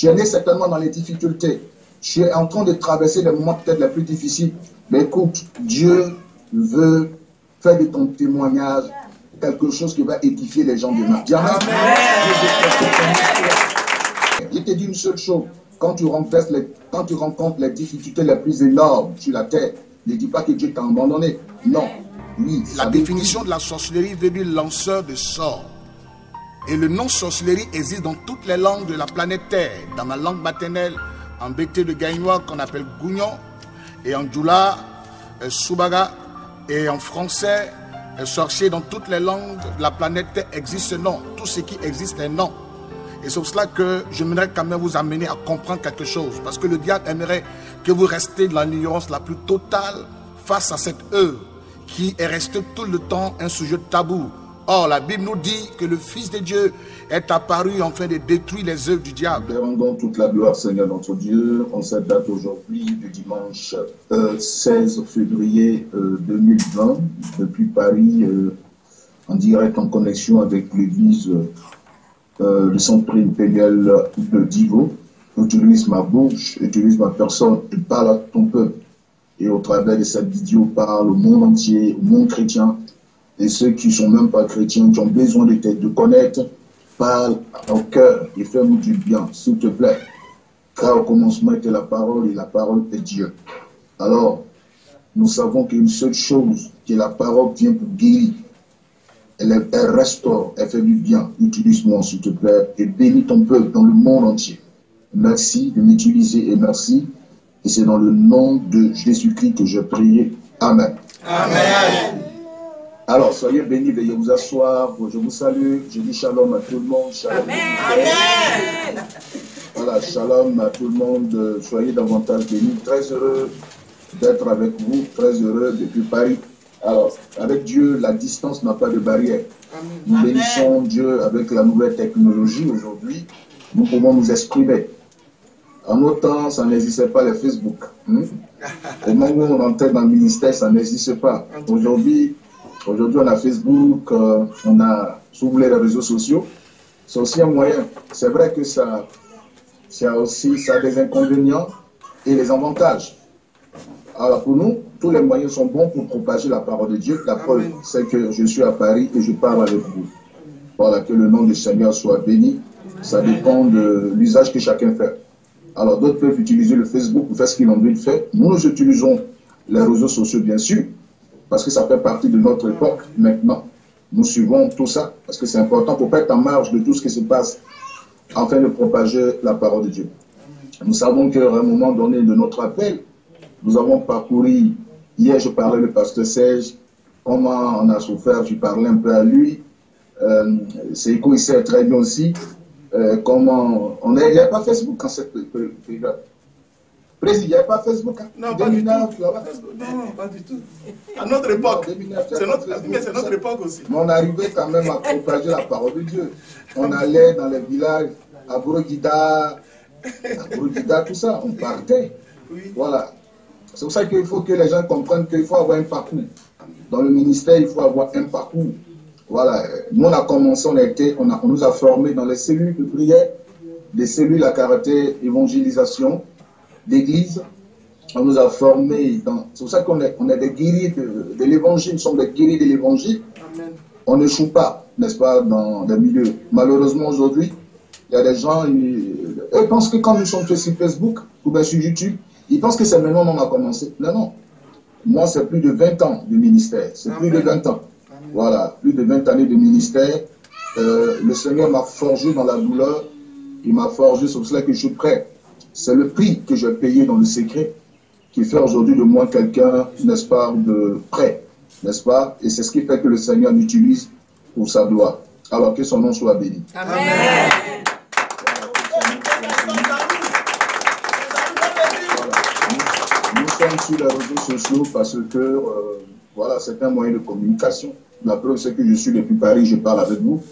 Tu es né certainement dans les difficultés. Tu es en train de traverser des moments peut-être les plus difficiles. Mais écoute, Dieu veut faire de ton témoignage quelque chose qui va édifier les gens demain. Je te dis une seule chose. Quand tu rencontres les difficultés les plus énormes sur la terre, ne dis pas que Dieu t'a abandonné. Non. Oui, la définition de la sorcellerie veut dire lanceur de sorts. Et le nom sorcellerie existe dans toutes les langues de la planète Terre. Dans ma langue maternelle, en bété de Gagnoa qu'on appelle Gougnon, et en djoula, Soubaga, et en français, sorcier, dans toutes les langues de la planète Terre existe un nom. Tout ce qui existe est un nom. Et c'est pour cela que je voudrais quand même vous amener à comprendre quelque chose. Parce que le diable aimerait que vous restiez dans l'ignorance la plus totale face à cette œuvre qui est restée tout le temps un sujet tabou. Or, la Bible nous dit que le Fils de Dieu est apparu en fin de détruire les œuvres du diable. Nous rendons toute la gloire, Seigneur notre Dieu, en cette date aujourd'hui, du dimanche 16 février 2020, depuis Paris, en direct en connexion avec l'église le centre impérial de Divo. Utilise ma bouche, utilise ma personne, tu parles à ton peuple. Et au travers de cette vidéo, parle au monde entier, au monde chrétien. Et ceux qui ne sont même pas chrétiens, qui ont besoin de te connaître, parle au cœur et fais-nous du bien, s'il te plaît. Car au commencement était la parole et la parole est Dieu. Alors, nous savons qu'une seule chose, que la parole vient pour guérir. Elle restaure, elle fait du bien. Utilise-moi, s'il te plaît, et bénis ton peuple dans le monde entier. Merci de m'utiliser et merci. Et c'est dans le nom de Jésus-Christ que je prie. Amen. Amen. Alors, soyez bénis, veuillez vous asseoir. Je vous salue. Je dis shalom à tout le monde. Shalom. Amen. Voilà, shalom à tout le monde. Soyez davantage bénis. Très heureux d'être avec vous. Très heureux depuis Paris. Alors, avec Dieu, la distance n'a pas de barrière. Nous bénissons Dieu avec la nouvelle technologie aujourd'hui. Nous pouvons nous exprimer. En nos temps, ça n'existait pas le Facebook. Au moment où on entrait dans le ministère, ça n'existait pas. Aujourd'hui, on a Facebook, on a, si vous voulez, les réseaux sociaux. C'est aussi un moyen. C'est vrai que ça a des inconvénients et des avantages. Alors pour nous, tous les moyens sont bons pour propager la parole de Dieu. La preuve, c'est que je suis à Paris et je parle avec vous. Voilà, que le nom du Seigneur soit béni. Ça dépend de l'usage que chacun fait. Alors d'autres peuvent utiliser le Facebook pour faire ce qu'ils ont envie de faire. Nous, nous utilisons les réseaux sociaux, bien sûr, parce que ça fait partie de notre époque maintenant. Nous suivons tout ça, parce que c'est important pour ne pas être en marge de tout ce qui se passe afin de propager la parole de Dieu. Nous savons qu'à un moment donné de notre appel, nous avons parcouru, hier je parlais le pasteur Serge, comment on a souffert, je parlais un peu à lui, Seiko il sait très bien aussi, comment on est, il n'y avait pas Facebook quand cette période. Président, il n'y avait pas Facebook. Hein? Non, pas du tout. Non, pas du tout. À notre époque, c'est notre époque aussi. Mais on arrivait quand même à propager la parole de Dieu. On allait dans les villages, à Brogida, tout ça, on partait. Oui. Voilà. C'est pour ça qu'il faut que les gens comprennent qu'il faut avoir un parcours. Dans le ministère, il faut avoir un parcours. Voilà. Nous, on a commencé, on nous a formés dans les cellules de prière, des cellules à caractère évangélisation, d'église. On nous a formés. C'est pour ça qu'on est des guéris de l'évangile. Nous sommes des guéris de l'évangile. On n'échoue pas, n'est-ce pas, dans des milieux. Malheureusement, aujourd'hui, il y a des gens, ils pensent que quand nous sommes sur Facebook ou bien sur YouTube, ils pensent que c'est maintenant qu'on a commencé. Non, non. Moi, c'est plus de 20 ans de ministère. C'est plus de 20 ans. Amen. Voilà, plus de 20 années de ministère. Le Seigneur m'a forgé dans la douleur. Il m'a forgé, c'est pour cela que je suis prêt. C'est le prix que j'ai payé dans le secret qui fait aujourd'hui de moi quelqu'un, n'est-ce pas, de prêt. N'est-ce pas? Et c'est ce qui fait que le Seigneur m'utilise pour sa gloire. Alors que son nom soit béni. Amen. Amen. Sur les réseaux sociaux parce que voilà, c'est un moyen de communication. La preuve, c'est que je suis depuis Paris, je parle avec vous.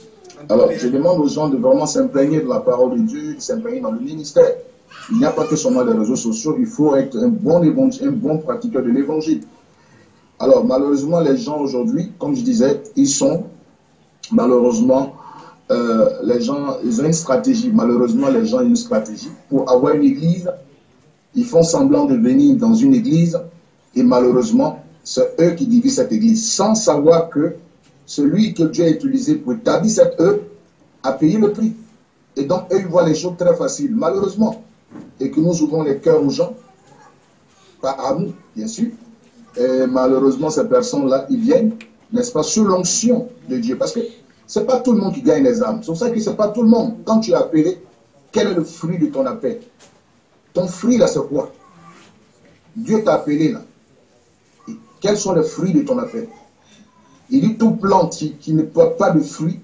Alors, je demande aux gens de vraiment s'imprégner de la parole de Dieu, de s'imprégner dans le ministère. Il n'y a pas que seulement les réseaux sociaux, il faut être un bon pratiqueur de l'évangile. Alors, malheureusement, les gens aujourd'hui, comme je disais, ils sont malheureusement les gens, ils ont une stratégie. Malheureusement, les gens ont une stratégie. Pour avoir une église, ils font semblant de venir dans une église et malheureusement, c'est eux qui divisent cette église sans savoir que celui que Dieu a utilisé pour établir cette œuvre a payé le prix. Et donc, eux, ils voient les choses très faciles, malheureusement. Et que nous ouvrons les cœurs aux gens, par amour, bien sûr. Et malheureusement, ces personnes-là, ils viennent, n'est-ce pas, sous l'onction de Dieu. Parce que ce n'est pas tout le monde qui gagne les âmes. C'est pour ça que ce n'est pas tout le monde. Quand tu es appelé, quel est le fruit de ton appel? Ton fruit, là, c'est quoi? Dieu t'a appelé, là. Et quels sont les fruits de ton appel? Il dit, tout plante qui ne porte pas de fruits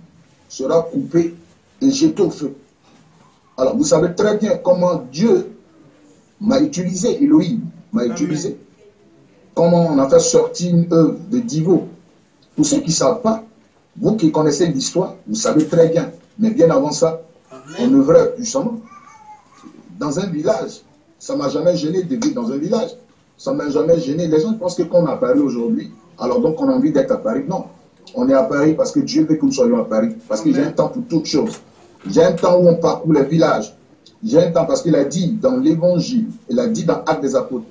sera coupé et jeté au feu. Alors, vous savez très bien comment Dieu m'a utilisé, Elohim m'a utilisé. Comment on a fait sortir une œuvre de Divo. Pour ceux qui ne savent pas, vous qui connaissez l'histoire, vous savez très bien. Mais bien avant ça, on œuvrait puissamment. Dans un village, ça ne m'a jamais gêné de vivre dans un village. Ça ne m'a jamais gêné. Les gens pensent que quand on est à Paris aujourd'hui, alors donc on a envie d'être à Paris. Non, on est à Paris parce que Dieu veut que nous soyons à Paris. Parce que j'ai un temps pour toutes choses. J'ai un temps où on parcourt les villages. J'ai un temps parce qu'il a dit dans l'évangile, il a dit dans Actes des Apôtres,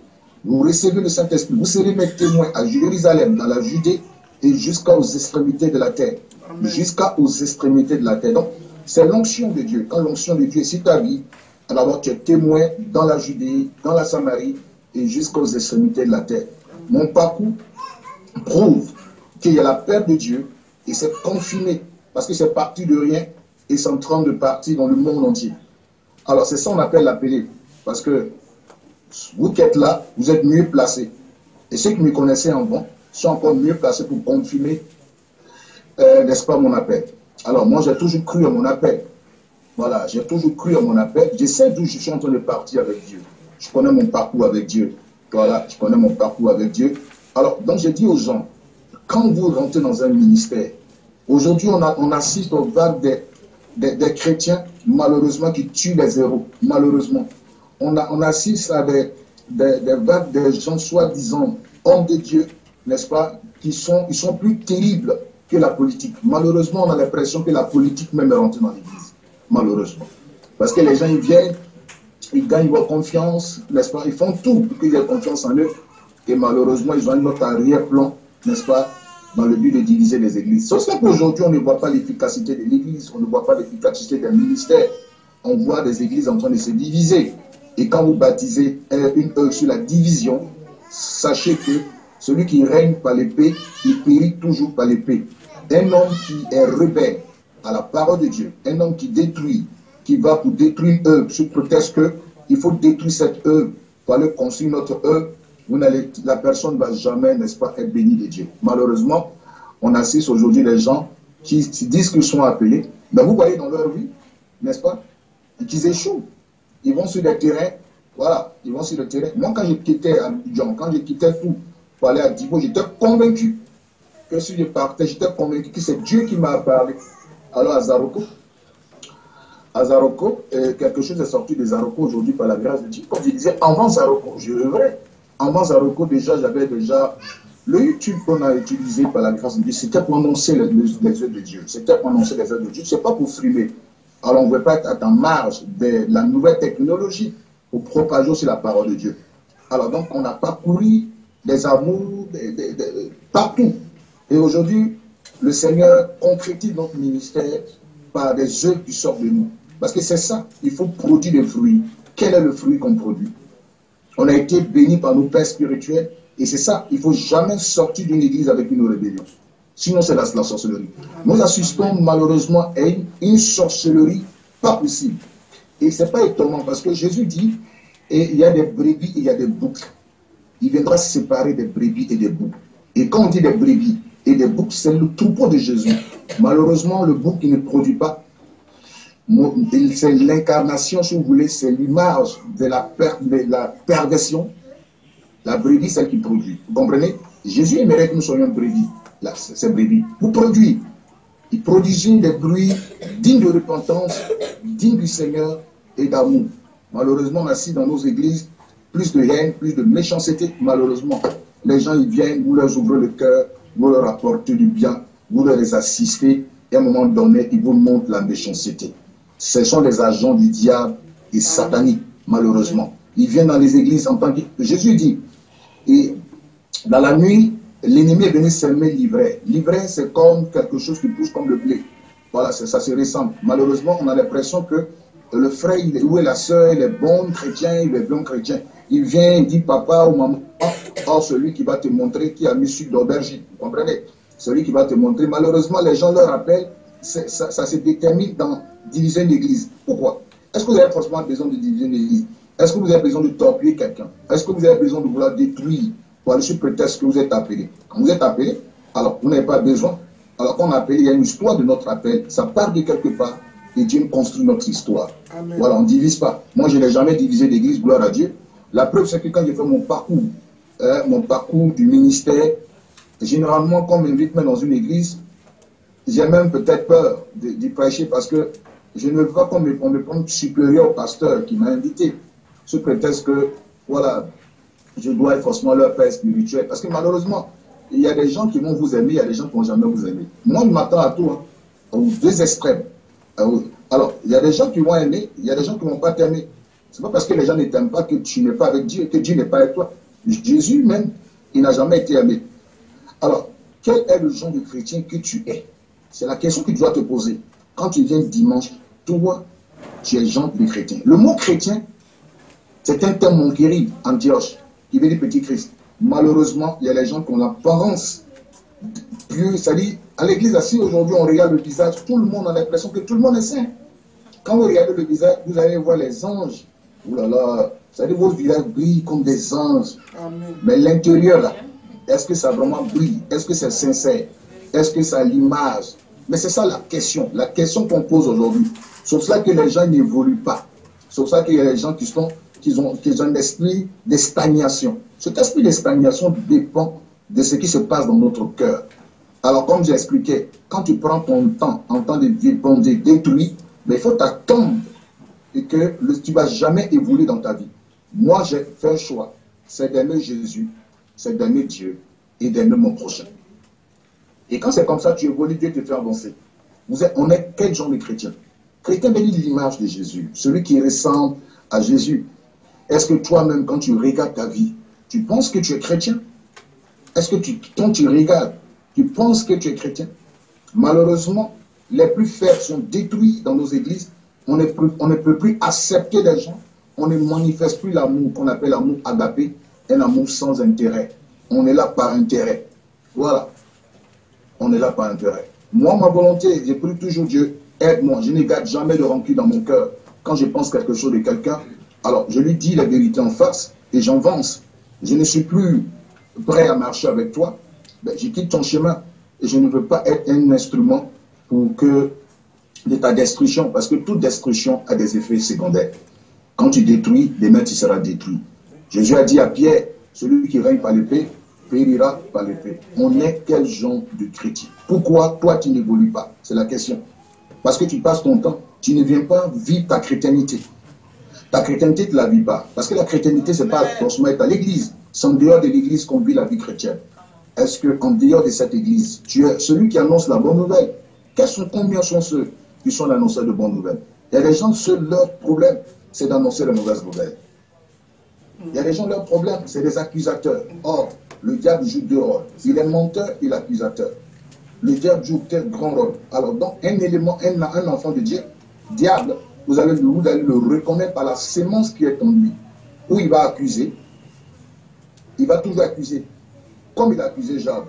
vous recevez le Saint-Esprit, vous serez mes témoins à Jérusalem, dans la Judée et jusqu'aux extrémités de la terre. Jusqu'aux extrémités de la terre. Donc, c'est l'onction de Dieu. Quand l'onction de Dieu est sur ta vie, alors tu es témoin dans la Judée, dans la Samarie et jusqu'aux extrémités de la terre. Mon parcours prouve qu'il y a la paix de Dieu et c'est confirmé parce que c'est parti de rien et c'est en train de partir dans le monde entier. Alors c'est ça qu'on appelle l'appelé parce que vous qui êtes là, vous êtes mieux placés et ceux qui me connaissaient avant sont encore mieux placés pour confirmer, n'est-ce pas, mon appel. Alors moi j'ai toujours cru à mon appel. Voilà, j'ai toujours cru à mon appel. Je sais d'où je suis en train de partir avec Dieu. Je connais mon parcours avec Dieu. Voilà, je connais mon parcours avec Dieu. Alors, donc j'ai dit aux gens, quand vous rentrez dans un ministère, aujourd'hui on assiste aux vagues des chrétiens, malheureusement, qui tuent les héros, malheureusement. On assiste à des vagues de gens soi-disant hommes de Dieu, n'est-ce pas, qui sont plus terribles que la politique. Malheureusement, on a l'impression que la politique même est rentrée dans l'église, malheureusement. Parce que les gens, ils viennent, ils gagnent leur confiance, n'est-ce pas, ils font tout pour qu'ils aient confiance en eux. Et malheureusement, ils ont un autre arrière-plan, n'est-ce pas, dans le but de diviser les églises. Sauf qu'aujourd'hui, on ne voit pas l'efficacité de l'église, on ne voit pas l'efficacité d'un ministère. On voit des églises en train de se diviser. Et quand vous baptisez une œuvre sur la division, sachez que celui qui règne par l'épée, il périt toujours par l'épée. Un homme qui est rebelle à la parole de Dieu, un homme qui détruit, qui va pour détruire une œuvre, sous prétexte qu'il faut détruire cette œuvre pour aller construire notre œuvre, la personne ne va jamais, n'est-ce pas, être bénie de Dieu. Malheureusement, on assiste aujourd'hui les gens qui disent qu'ils sont appelés, mais vous voyez dans leur vie, n'est-ce pas, qu'ils échouent. Ils vont sur des terrains, voilà, ils vont sur des terrains. Moi, quand j'ai quitté Abidjan, quand j'ai quitté tout pour aller à Divo, j'étais convaincu que si je partais, j'étais convaincu que c'est Dieu qui m'a parlé. Alors à Zaroko, quelque chose est sorti de Zaroko aujourd'hui par la grâce de Dieu. Quand je disais avant Zaroko, je rêvais. Avant Zaroko, déjà, j'avais déjà le YouTube qu'on a utilisé par la grâce de Dieu. C'était pour annoncer les œuvres de Dieu. C'était pour annoncer les œuvres de Dieu. Ce n'est pas pour frimer. Alors, on ne veut pas être en marge de la nouvelle technologie pour propager aussi la parole de Dieu. Alors, donc, on a parcouru des amours partout. Et aujourd'hui, le Seigneur concrétise notre ministère par des œuvres qui sortent de nous. Parce que c'est ça, il faut produire des fruits. Quel est le fruit qu'on produit? On a été béni par nos pères spirituels. Et c'est ça, il ne faut jamais sortir d'une église avec une rébellion. Sinon, c'est la sorcellerie. Nous assistons malheureusement à une sorcellerie pas possible. Et ce n'est pas étonnant parce que Jésus dit, et il y a des brebis et il y a des boucs. Il viendra se séparer des brebis et des boucs. Et quand on dit des brebis et des boucs, c'est le troupeau de Jésus. Malheureusement, le bouc, il ne produit pas. C'est l'incarnation, si vous voulez, c'est l'image de la perversion. La brebis, celle qui produit. Vous comprenez? Jésus aimerait que nous soyons brebis. Ces brebis. Vous produisez. Ils produisent des bruits dignes de repentance, dignes du Seigneur et d'amour. Malheureusement, on assiste dans nos églises plus de haine, plus de méchanceté. Malheureusement, les gens, ils viennent, vous leur ouvrez le cœur, vous leur apportez du bien, vous leur assistez. Et à un moment donné, il vous montre la méchanceté. Ce sont les agents du diable et satanique, malheureusement. Ils viennent dans les églises en tant que... Jésus dit, et dans la nuit, l'ennemi est venu semer l'ivraie. L'ivraie, c'est comme quelque chose qui pousse comme le blé. Voilà, ça se ressemble. Malheureusement, on a l'impression que le frère, ou la soeur, il est bon chrétien, il est bon chrétien. Il vient, il dit papa ou maman, oh, celui qui va te montrer qui a mis sucre d'aubergine. Vous comprenez? Celui qui va te montrer. Malheureusement, les gens leur appellent, ça se détermine dans diviser une église. Pourquoi? Est-ce que vous avez forcément besoin de diviser une église? Est-ce que vous avez besoin de torpiller quelqu'un? Est-ce que vous avez besoin de vouloir détruire? Voilà, sous prétexte que vous êtes appelé. Quand vous êtes appelé, alors vous n'avez pas besoin. Alors qu'on appelle, il y a une histoire de notre appel, ça part de quelque part, et Dieu construit notre histoire. Amen. Voilà, on ne divise pas. Moi, je n'ai jamais divisé d'église, gloire à Dieu. La preuve, c'est que quand j'ai fait mon parcours du ministère, généralement, quand on m'invite même dans une église, j'ai même peut-être peur d'y prêcher parce que je ne veux pas qu'on me prenne supérieur au pasteur qui m'a invité, sous prétexte que, voilà, je dois forcément leur faire spirituel. Parce que malheureusement, il y a des gens qui vont vous aimer, il y a des gens qui ne vont jamais vous aimer. Moi, je m'attends à tout, hein, aux deux extrêmes. Alors, il y a des gens qui vont aimer, il y a des gens qui ne vont pas t'aimer. Ce n'est pas parce que les gens ne t'aiment pas que tu n'es pas avec Dieu, que Dieu n'est pas avec toi. Jésus même, il n'a jamais été aimé. Alors, quel est le genre de chrétien que tu es? C'est la question que tu dois te poser. Quand tu viens dimanche, toi, tu es genre de chrétien. Le mot chrétien, c'est un terme monkéri, antioche, qui veut dire petit Christ. Malheureusement, il y a les gens qui ont l'apparence pieuse, c'est-à-dire, à l'église, si aujourd'hui on regarde le visage, tout le monde a l'impression que tout le monde est saint. Quand vous regardez le visage, vous allez voir les anges. Ouh là là, c'est-à-dire vos visages brillent comme des anges. Amen. Mais l'intérieur, là, est-ce que ça vraiment brille? Est-ce que c'est sincère? Est-ce que ça a l'image? Mais c'est ça la question qu'on pose aujourd'hui. C'est pour ça que les gens n'évoluent pas. C'est pour ça qu'il y a des gens qui ont un esprit de stagnation. Cet esprit de stagnation dépend de ce qui se passe dans notre cœur. Alors, comme j'ai expliqué, quand tu prends ton temps en temps de dépendre, détruit, mais il faut t'attendre et que tu ne vas jamais évoluer dans ta vie. Moi, j'ai fait un choix. C'est d'aimer Jésus, c'est d'aimer Dieu et d'aimer mon prochain. Et quand c'est comme ça, tu évolues, Dieu te fait avancer. On est quel genre de chrétien? Chrétien bénit l'image de Jésus, celui qui ressemble à Jésus. Est-ce que toi-même, quand tu regardes ta vie, tu penses que tu es chrétien? Est-ce que quand tu regardes, tu penses que tu es chrétien? Malheureusement, les plus faibles sont détruits dans nos églises. On ne peut plus accepter les gens. On ne manifeste plus l'amour qu'on appelle l'amour agapé, un amour sans intérêt. On est là par intérêt. Voilà. On est là par intérêt. Moi, ma volonté, j'ai pris toujours Dieu. Aide-moi. Je ne garde jamais de rancune dans mon cœur. Quand je pense quelque chose de quelqu'un, alors je lui dis la vérité en face et j'avance. Je ne suis plus prêt à marcher avec toi. Ben, je quitte ton chemin et je ne veux pas être un instrument de ta destruction, parce que toute destruction a des effets secondaires. Quand tu détruis, demain tu seras détruit. Jésus a dit à Pierre, celui qui règne par l'épée, périra par l'épée. On est quel genre de chrétien? Pourquoi toi tu n'évolues pas? C'est la question. Parce que tu passes ton temps, tu ne viens pas vivre ta chrétienté. Ta chrétienté, tu ne la vis pas. Parce que la chrétienté, ce n'est pas forcément être à l'église. C'est en dehors de l'église qu'on vit la vie chrétienne. Est-ce qu'en dehors de cette église, tu es celui qui annonce la bonne nouvelle? Combien sont ceux qui sont annonceurs de bonnes nouvelles? Il y a des gens, leur problème, c'est d'annoncer les mauvaises nouvelles. Il y a des gens, leur problème, c'est des accusateurs. Or, le diable joue deux rôles. Il est menteur et l'accusateur. Le diable joue tel grand rôle. Alors, dans un élément, un enfant de Dieu, diable, vous allez le reconnaître par la sémence qui est en lui. Où il va accuser. Il va toujours accuser. Comme il a accusé Job.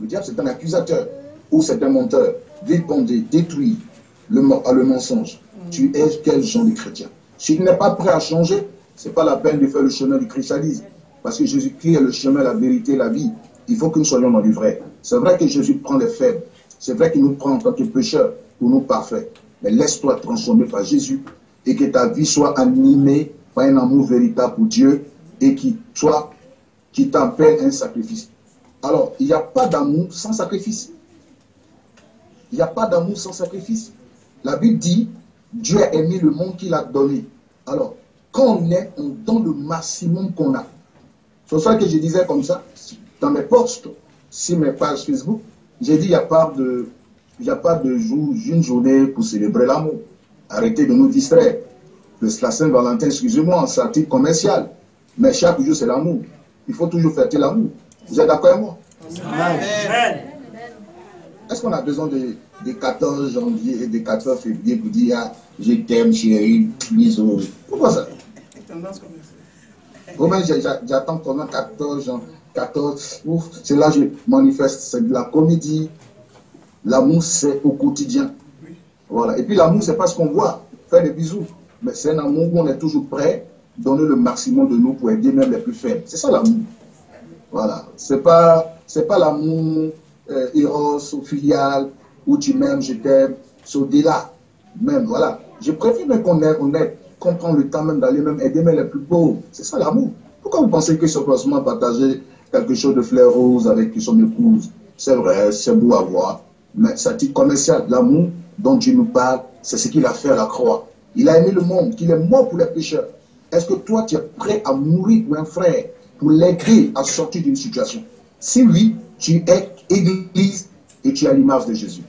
Le diable, c'est un accusateur. Ou c'est un menteur. Dépendez, détruis le mensonge. Tu es quel genre de chrétien? Si tu n'es pas prêt à changer, ce n'est pas la peine de faire le chemin du christianisme. Parce que Jésus-Christ est le chemin, la vérité, la vie. Il faut que nous soyons dans du vrai. C'est vrai que Jésus prend les faibles. C'est vrai qu'il nous prend en tant que pécheurs pour nous parfaits. Mais laisse-toi transformer par Jésus et que ta vie soit animée par un amour véritable pour Dieu et qui t'appelle un sacrifice. Alors, il n'y a pas d'amour sans sacrifice. Il n'y a pas d'amour sans sacrifice. La Bible dit, Dieu a aimé le monde qu'il a donné. Alors, quand on donne le maximum qu'on a. C'est ça que je disais comme ça, dans mes posts, sur mes pages Facebook, j'ai dit, il n'y a pas de Il n'y a pas de jour, une journée pour célébrer l'amour. Arrêtez de nous distraire. La Saint-Valentin, excusez-moi, c'est un titre commercial. Mais chaque jour, c'est l'amour. Il faut toujours fêter l'amour. Vous êtes d'accord avec moi? Amen. Est-ce qu'on a besoin de 14 janvier et de 14 février pour dire ah, je t'aime, chérie, bisous? Pourquoi ça? Romain, j'attends ton nom 14 janvier. 14, ouf, c'est là que je manifeste, c'est de la comédie. L'amour, c'est au quotidien. Voilà. Et puis l'amour, c'est pas ce qu'on voit, faire des bisous. Mais c'est un amour où on est toujours prêt, donner le maximum de nous pour aider même les plus faibles. C'est ça l'amour. Voilà. C'est pas l'amour héros ou filial, où tu m'aimes, je t'aime, c'est au-delà. Même, voilà. Je préfère même qu'on est honnête, qu'on prend le temps même d'aller même aider même les plus pauvres. C'est ça l'amour. Pourquoi vous pensez que simplement partager quelque chose de fleur rose avec son épouse, c'est vrai, c'est beau à voir, mais ça titre commercial, l'amour dont Dieu nous parle, c'est ce qu'il a fait à la croix. Il a aimé le monde, qu'il est mort pour les pécheurs. Est-ce que toi, tu es prêt à mourir pour un frère, pour l'aider à sortir d'une situation? Si oui, tu es église et tu as l'image de Jésus.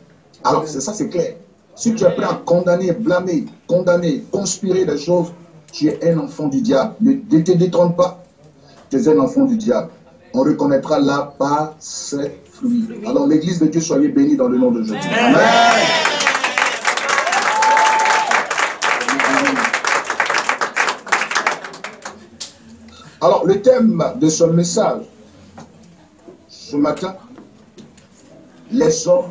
Alors, c'est ça, c'est clair. Si tu es prêt à condamner, blâmer, conspirer des choses, tu es un enfant du diable. Ne te détrompe pas. Tu es un enfant du diable. On reconnaîtra là par ses fruits. Alors l'église de Dieu, soyez bénis dans le nom de Jésus. Amen. Alors le thème de ce message, ce matin, les hommes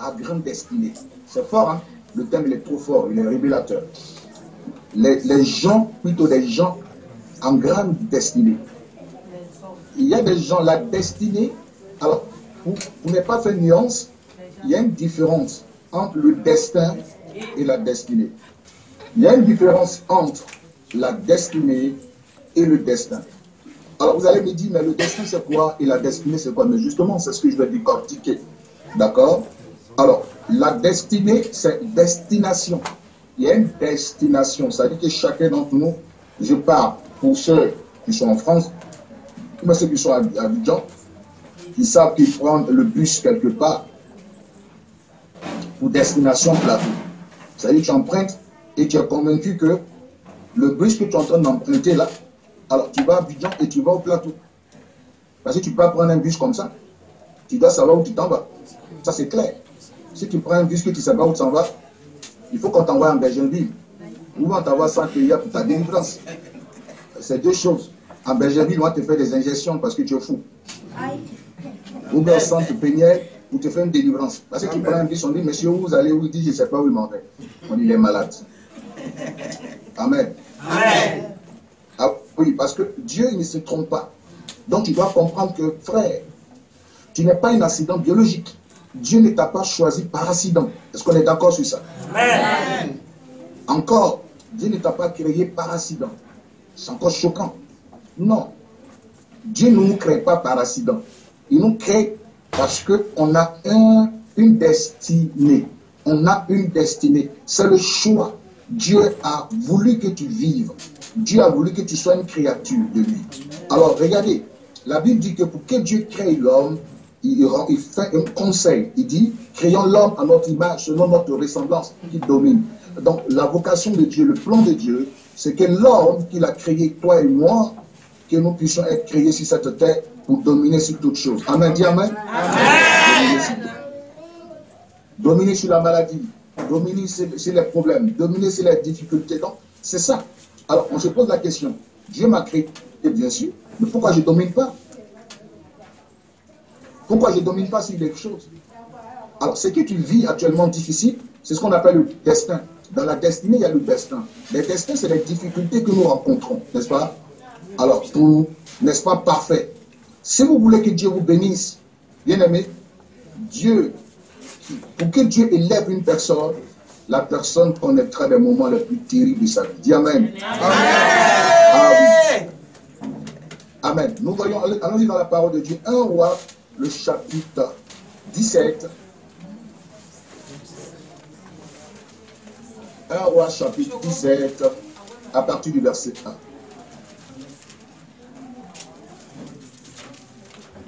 à grande destinée. C'est fort, hein? Le thème il est trop fort, il est révélateur. Les gens, plutôt des gens en grande destinée. Il y a des gens, la destinée, alors, pour ne pas faire nuance, il y a une différence entre le destin et la destinée. Il y a une différence entre la destinée et le destin. Alors, vous allez me dire, mais le destin, c'est quoi? Et la destinée, c'est quoi? Mais justement, c'est ce que je vais décortiquer. D'accord? Alors, la destinée, c'est destination. Il y a une destination. Ça veut dire que chacun d'entre nous, je parle pour ceux qui sont en France, mais ceux qui sont à Abidjan, qui savent qu'ils prennent le bus quelque part pour destination plateau. C'est-à-dire que tu empruntes et tu es convaincu que le bus que tu es en train d'emprunter là, alors tu vas à Abidjan et tu vas au plateau. Parce que tu peux prendre un bus comme ça. Tu dois savoir où tu t'en vas. Ça c'est clair. Si tu prends un bus que tu ne sais pas où tu t'en vas, il faut qu'on t'envoie en Bergenville. Ou on t'envoie sans payer pour ta délivrance. C'est deux choses. En Bergerville, on va te faire des injections parce que tu es fou. Aïe. Ou bien au centre péniel, pour te faire une délivrance. Parce que tu prends un bus, on dit, monsieur, vous allez où? Il dit, je ne sais pas où il m'en va. On dit, il est malade. Amen. Amen. Ah, oui, parce que Dieu il ne se trompe pas. Donc tu dois comprendre que, frère, tu n'es pas un accident biologique. Dieu ne t'a pas choisi par accident. Est-ce qu'on est d'accord sur ça? Amen. Encore, Dieu ne t'a pas créé par accident. C'est encore choquant. Non, Dieu ne nous crée pas par accident. Il nous crée parce qu'on a une destinée. On a une destinée. C'est le choix. Dieu a voulu que tu vives. Dieu a voulu que tu sois une créature de lui. Alors, regardez, la Bible dit que pour que Dieu crée l'homme, il fait un conseil. Il dit, créons l'homme à notre image, selon notre ressemblance qui domine. Donc, la vocation de Dieu, le plan de Dieu, c'est que l'homme qu'il a créé, toi et moi, que nous puissions être créés sur cette terre pour dominer sur toutes choses. Amen, dis amen. Amen. Dominer sur la maladie, dominer sur les problèmes, dominer sur les difficultés. Donc, c'est ça. Alors, on se pose la question, Dieu m'a créé, bien sûr, mais pourquoi je ne domine pas? Pourquoi je ne domine pas sur quelque chose? Alors, ce que tu vis actuellement difficile, c'est ce qu'on appelle le destin. Dans la destinée, il y a le destin. Les destins, c'est les difficultés que nous rencontrons, n'est-ce pas? Alors, tout n'est pas parfait. Si vous voulez que Dieu vous bénisse, bien-aimé, Dieu, pour que Dieu élève une personne, la personne connaîtra des moments les plus terribles de sa vie. Dis amen. Amen. Amen. Amen. Nous voyons, allons-y dans la parole de Dieu. 1 Roi, le chapitre 17. 1 Roi, chapitre 17, à partir du verset 1.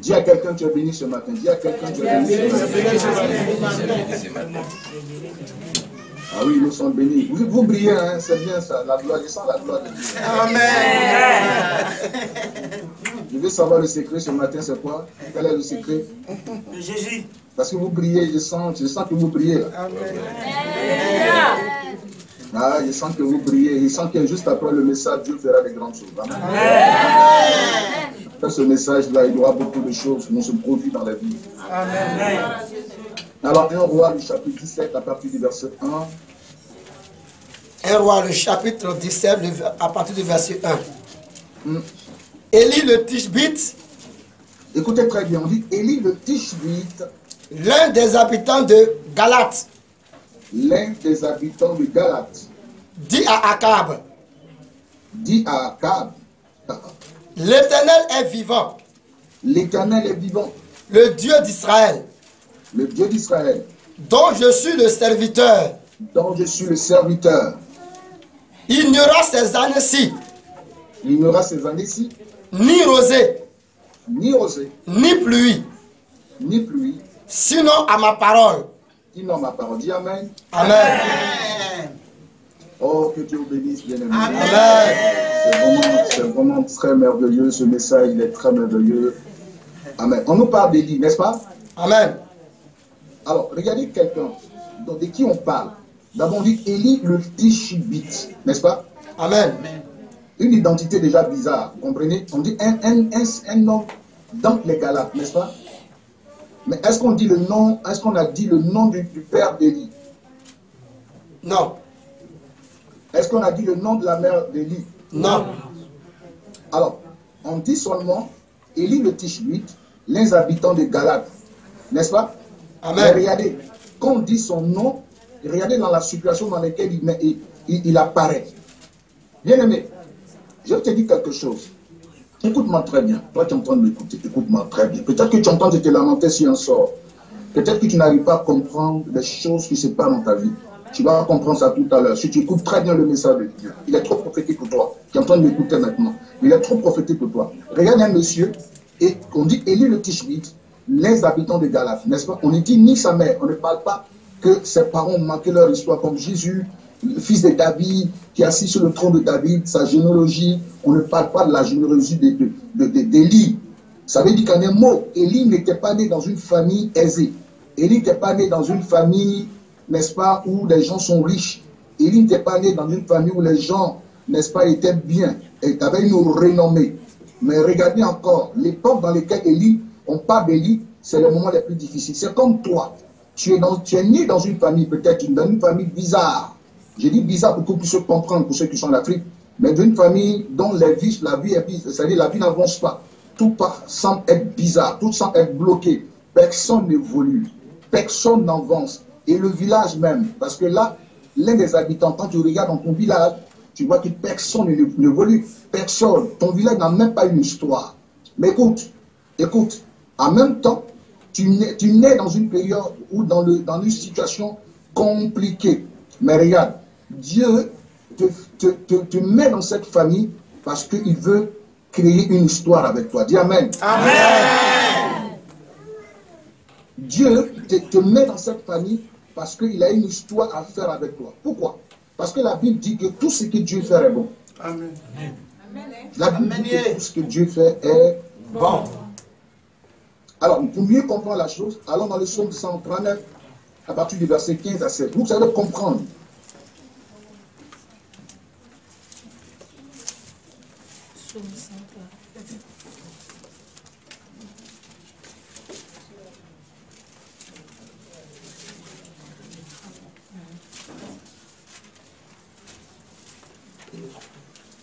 Dis à quelqu'un, tu es béni ce matin. Dis à quelqu'un, tu es béni ce matin. Ah oui, nous sommes bénis. Vous brillez, hein? C'est bien ça. La gloire, je sens la gloire de Dieu. Amen. Je veux savoir le secret ce matin, c'est quoi? Quel est le secret? Jésus. Parce que vous brillez, je sens que vous brillez. Amen. Ah, je sens que vous brillez. Je sens que juste après le message, Dieu fera des grandes choses. Amen. Amen. Après ce message-là, il y aura beaucoup de choses qui vont se produire dans la vie. Amen. Alors, Un Roi, le chapitre 17, à partir du verset 1. Un Roi, le chapitre 17, à partir du verset 1. Élie le Tishbite. Écoutez très bien, on dit Élie le Tishbite. L'un des habitants de Galate. L'un des habitants de Galate dit à Achab. L'Éternel est vivant. L'Éternel est vivant. Le Dieu d'Israël. Le Dieu d'Israël. Dont je suis le serviteur. Dont je suis le serviteur. Il n'y aura ces années-ci. Il n'y aura ces années-ci. Ni rosée. Ni rosée. Ni pluie. Ni pluie. Sinon à ma parole. Sinon à ma parole. Dis Amen. Amen. Oh, que Dieu vous bénisse, bien-aimé. Amen. C'est vraiment très merveilleux. Ce message, il est très merveilleux. Amen. On nous parle d'Élie, n'est-ce pas? Amen. Alors, regardez quelqu'un de qui on parle. D'abord, on dit Élie le Tishbite, n'est-ce pas? Amen. Une identité déjà bizarre, vous comprenez? On dit un nom dans les Galates, n'est-ce pas? Mais est-ce qu'on dit le nom, est-ce qu'on a dit le nom du père d'Élie? Non. Est-ce qu'on a dit le nom de la mère d'Élie? Non. Alors, on dit seulement Élie le Tishbite, les habitants de Galate, n'est-ce pas? Amen. Mais regardez, quand on dit son nom, regardez dans la situation dans laquelle il apparaît. Bien-aimé, je te dis quelque chose. Écoute-moi très bien. Toi, tu es en train de m'écouter. Écoute-moi très bien. Peut-être que tu es en train de te lamenter si on sort. Peut-être que tu n'arrives pas à comprendre les choses qui se passent dans ta vie. Tu vas comprendre ça tout à l'heure. Si tu écoutes très bien le message de Dieu, il est trop prophétique pour toi. Tu es en train de m'écouter maintenant. Il est trop prophétique pour toi. Regarde un monsieur, et on dit Élie le Tishbite, les habitants de Galate, n'est-ce pas? On ne dit ni sa mère, on ne parle pas que ses parents ont manqué leur histoire, comme Jésus, le fils de David, qui est assis sur le trône de David, sa généalogie. On ne parle pas de la généalogie d'Élie. Ça veut dire qu'en un mot, Élie n'était pas né dans une famille aisée. Élie n'était pas né dans une famille, n'est-ce pas, où les gens sont riches. Élie n'était pas né dans une famille où les gens, n'est-ce pas, étaient bien. Et avait une renommée. Mais regardez encore, l'époque dans laquelle Élie, on parle d'Élie, c'est le moment le plus difficile. C'est comme toi. Tu es né dans une famille, peut-être dans une famille bizarre. J'ai dit bizarre pour qu'on puisse comprendre, pour ceux qui sont en Afrique, mais d'une famille dont les vices, la vie est bizarre, c'est-à-dire la vie n'avance pas. Tout semble être bizarre, tout semble être bloqué. Personne n'évolue, personne n'avance. Et le village même, parce que là, l'un des habitants, quand tu regardes dans ton village, tu vois que personne n'évolue, personne. Ton village n'a même pas une histoire. Mais écoute. En même temps, tu nais dans une période ou dans une situation compliquée. Mais regarde, Dieu te met dans cette famille parce qu'il veut créer une histoire avec toi. Dis Amen. Amen. Dieu te met dans cette famille parce qu'il a une histoire à faire avec toi. Pourquoi? Parce que la Bible dit que tout ce que Dieu fait est bon. Amen. La Bible dit que tout ce que Dieu fait est bon. Alors, pour mieux comprendre la chose, allons dans le psaume 139, à partir du verset 15 à 16. Vous allez comprendre.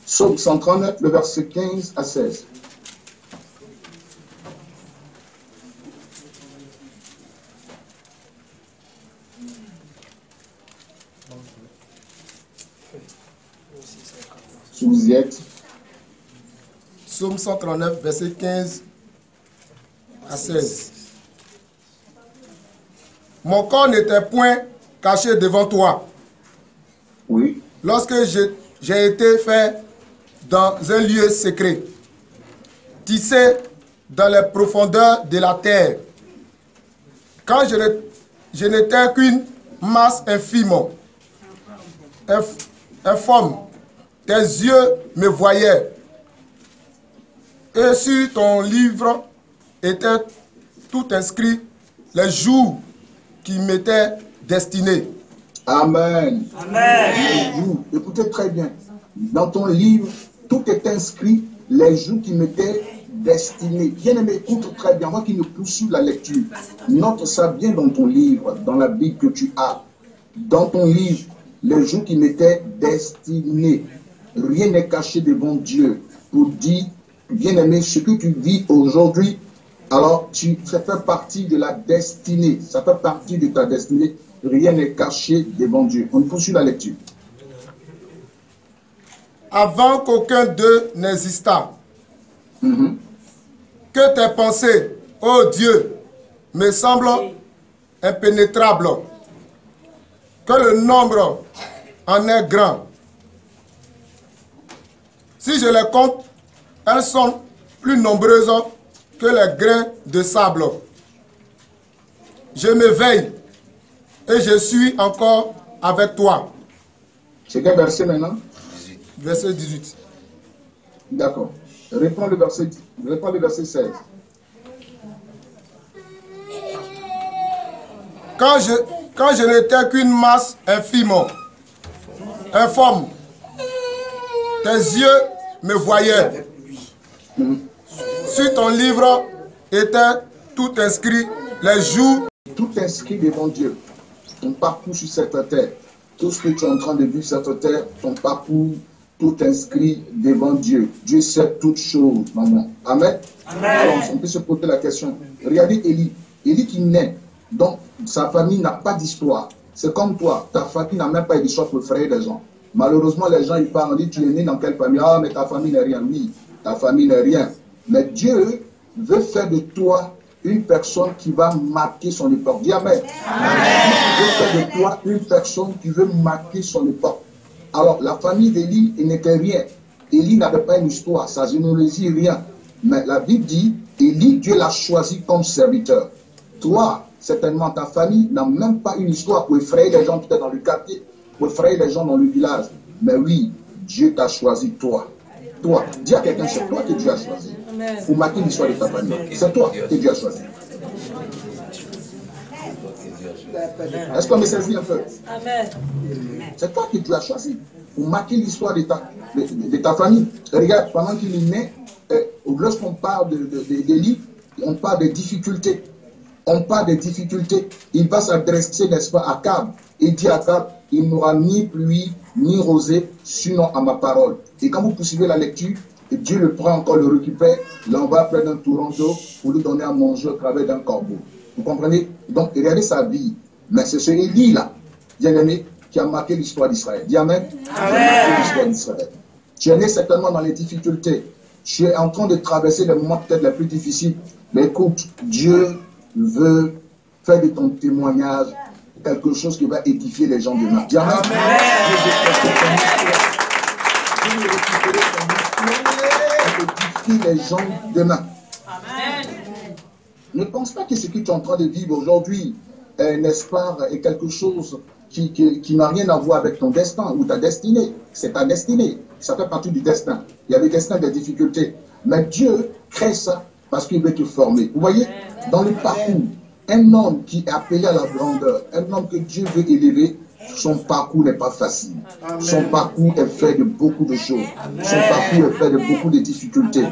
Psaume 139, le verset 15 à 16. Psaume 139, verset 15 à 16. Mon corps n'était point caché devant toi. Oui. Lorsque j'ai été fait dans un lieu secret, tissé dans les profondeurs de la terre. Quand je n'étais qu'une masse informe, tes yeux me voyaient. Et sur ton livre étaient tout inscrits les jours qui m'étaient destinés. Amen. Amen. Écoutez très bien. Dans ton livre, tout est inscrit les jours qui m'étaient destinés. Bien-aimé, écoute très bien. Moi qui ne poursuis la lecture, note ça bien dans ton livre, dans la Bible que tu as. Dans ton livre, les jours qui m'étaient destinés. Rien n'est caché devant Dieu pour dire, bien-aimé, ce que tu vis aujourd'hui, alors ça fait partie de la destinée. Ça fait partie de ta destinée. Rien n'est caché devant Dieu. On poursuit la lecture. Avant qu'aucun d'eux n'existât, que tes pensées, ô Dieu, me semblent impénétrables, que le nombre en est grand. Si je les compte, elles sont plus nombreuses que les grains de sable. Je m'éveille et je suis encore avec toi. C'est quel verset maintenant? Verset 18. D'accord. Réponds le verset 16. Quand je n'étais qu'une masse informe, tes yeux me voyaient. Sur ton livre était tout inscrit les jours. Tout inscrit devant Dieu. Ton parcours sur cette terre. Tout ce que tu es en train de vivre sur cette terre, ton parcours. Tout inscrit devant Dieu. Dieu sait toutes choses, maman. Amen. Amen. Alors, on peut se poser la question. Regardez Élie. Élie qui naît. Donc, sa famille n'a pas d'histoire. C'est comme toi. Ta famille n'a même pas d'histoire pour frayer des gens. Malheureusement, les gens, ils parlent. On dit, tu es né dans quelle famille? Ah, mais ta famille n'est rien. Oui, ta famille n'est rien. Mais Dieu veut faire de toi une personne qui va marquer son époque. Dis amen. Dieu veut faire de toi une personne qui veut marquer son époque. Alors, la famille d'Élie, elle n'était rien. Élie n'avait pas une histoire, sa généalogie, rien. Mais la Bible dit, Élie, Dieu l'a choisi comme serviteur. Toi, certainement, ta famille n'a même pas une histoire pour effrayer les gens peut-être dans le quartier, pour effrayer les gens dans le village. Mais oui, Dieu t'a choisi, toi. Toi, dis à quelqu'un, c'est toi que Dieu a choisi. Pour marquer l'histoire de ta famille. C'est toi que Dieu a choisi. Est-ce qu'on me saisit un peu? Amen. C'est toi qui l'as choisi pour marquer l'histoire de ta famille. Regarde, pendant qu'il est né, lorsqu'on parle d'Élie, on parle des difficultés. On parle des difficultés. Il va s'adresser, n'est-ce pas, à Achab. Il dit à Achab, il n'aura ni pluie, ni rosée, sinon à ma parole. Et quand vous poursuivez la lecture, Dieu le prend encore, le récupère, l'envoie près d'un torrent d'eau pour lui donner à manger au travers d'un corbeau. Vous comprenez? Donc, regardez sa vie. Mais c'est ce Élie-là, bien-aimé, qui a marqué l'histoire d'Israël. Dis amen. Amen. Tu es né certainement dans les difficultés. Tu es en train de traverser les moments peut-être les plus difficiles. Mais écoute, Dieu veut faire de ton témoignage quelque chose qui va édifier les gens demain. Dis amen. Dieu veut édifier les gens demain. Ne pense pas que ce que tu es en train de vivre aujourd'hui, n'est-ce pas, est quelque chose qui n'a rien à voir avec ton destin ou ta destinée. C'est ta destinée. Ça fait partie du destin. Il y a des destins, des difficultés. Mais Dieu crée ça parce qu'il veut te former. Vous voyez, dans le parcours, un homme qui est appelé à la grandeur, un homme que Dieu veut élever, son parcours n'est pas facile. Son parcours est fait de beaucoup de choses. Son parcours est fait de beaucoup de difficultés.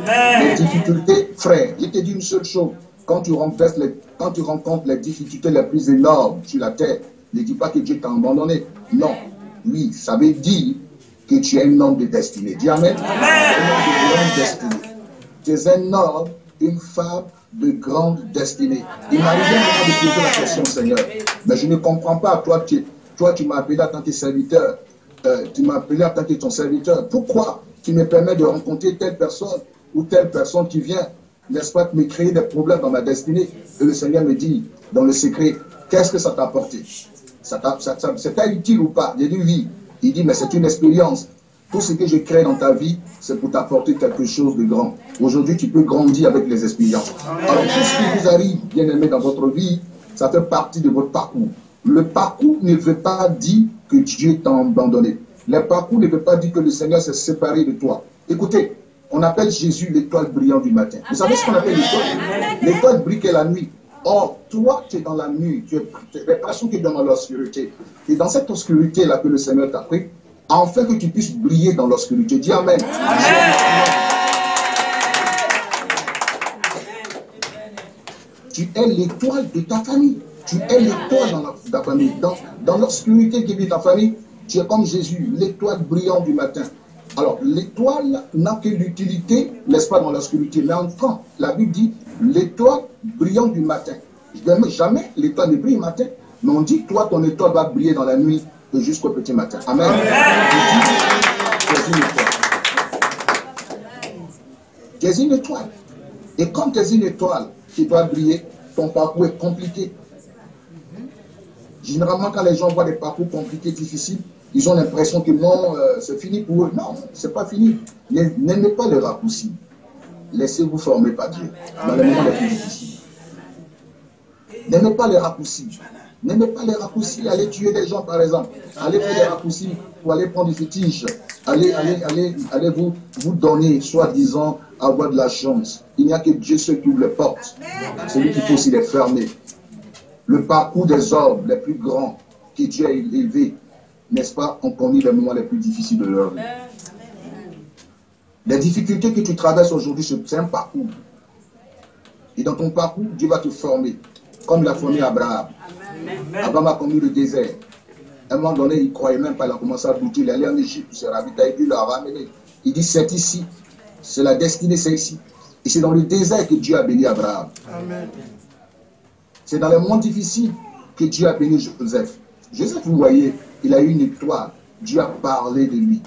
Les difficultés, frère, je te dis une seule chose. Quand tu rencontres les difficultés les plus énormes sur la terre, ne dis pas que Dieu t'a abandonné. Non. Oui, ça veut dire que tu es un homme de destinée. Dis amen. Tu es un homme, une femme de grande destinée. Il m'arrive de poser la question, Seigneur. Mais je ne comprends pas. Toi, tu m'as appelé en tant que serviteur. Tu m'as appelé en tant que ton serviteur. Pourquoi tu me permets de rencontrer telle personne ou telle personne qui vient, n'est-ce pas, me créer des problèmes dans ma destinée? Et le Seigneur me dit, dans le secret, qu'est-ce que ça t'a apporté? C'était utile ou pas? J'ai dit oui. Il dit, mais c'est une expérience. Tout ce que je crée dans ta vie, c'est pour t'apporter quelque chose de grand. Aujourd'hui, tu peux grandir avec les expériences. Alors, tout ce qui vous arrive, bien aimé, dans votre vie, ça fait partie de votre parcours. Le parcours ne veut pas dire que Dieu t'a abandonné. Le parcours ne veut pas dire que le Seigneur s'est séparé de toi. Écoutez, on appelle Jésus l'étoile brillante du matin. Vous savez ce qu'on appelle l'étoile? L'étoile brille qu'est la nuit. Or, toi, tu es dans la nuit, tu es presque dans l'obscurité. Et dans cette obscurité-là que le Seigneur t'a pris, afin que tu puisses briller dans l'obscurité. Dis Amen. Tu es l'étoile de ta famille. Tu es l'étoile dans ta famille. Dans l'obscurité qui vit ta famille, tu es comme Jésus, l'étoile brillante du matin. Alors, l'étoile n'a que l'utilité, n'est-ce pas, dans l'obscurité. Mais quand la Bible dit l'étoile brillante du matin, jamais l'étoile ne brille le matin, mais on dit toi, ton étoile va briller dans la nuit jusqu'au petit matin. Amen. Tu es une étoile. Et quand tu es une étoile qui doit briller, ton parcours est compliqué. Généralement, quand les gens voient des parcours compliqués, difficiles, ils ont l'impression que non, c'est fini pour eux. Non, c'est pas fini. N'aimez pas les raccourcis. Laissez-vous former par Dieu dans les moments les plus difficiles. N'aimez pas les raccourcis. N'aimez pas les raccourcis. Allez tuer des gens, par exemple. Allez faire des raccourcis pour aller prendre des fétiches. Allez vous donner, soi-disant, avoir de la chance. Il n'y a que Dieu seul qui ouvre les portes. C'est lui qui peut aussi les fermer. Le parcours des hommes les plus grands que Dieu a élevés, n'est-ce pas, ont connu les moments les plus difficiles de leur vie. Les difficultés que tu traverses aujourd'hui, c'est un parcours. Et dans ton parcours, Dieu va te former, comme il a formé Abraham. Abraham a connu le désert. À un moment donné, il ne croyait même pas, il a commencé à douter, il allait en Égypte, il s'est ravitaillé, il l'a ramené. Il dit, c'est ici, c'est la destinée, c'est ici. Et c'est dans le désert que Dieu a béni Abraham. C'est dans les moments difficiles que Dieu a béni Joseph. Joseph, vous voyez, il a eu une victoire. Dieu a parlé de lui.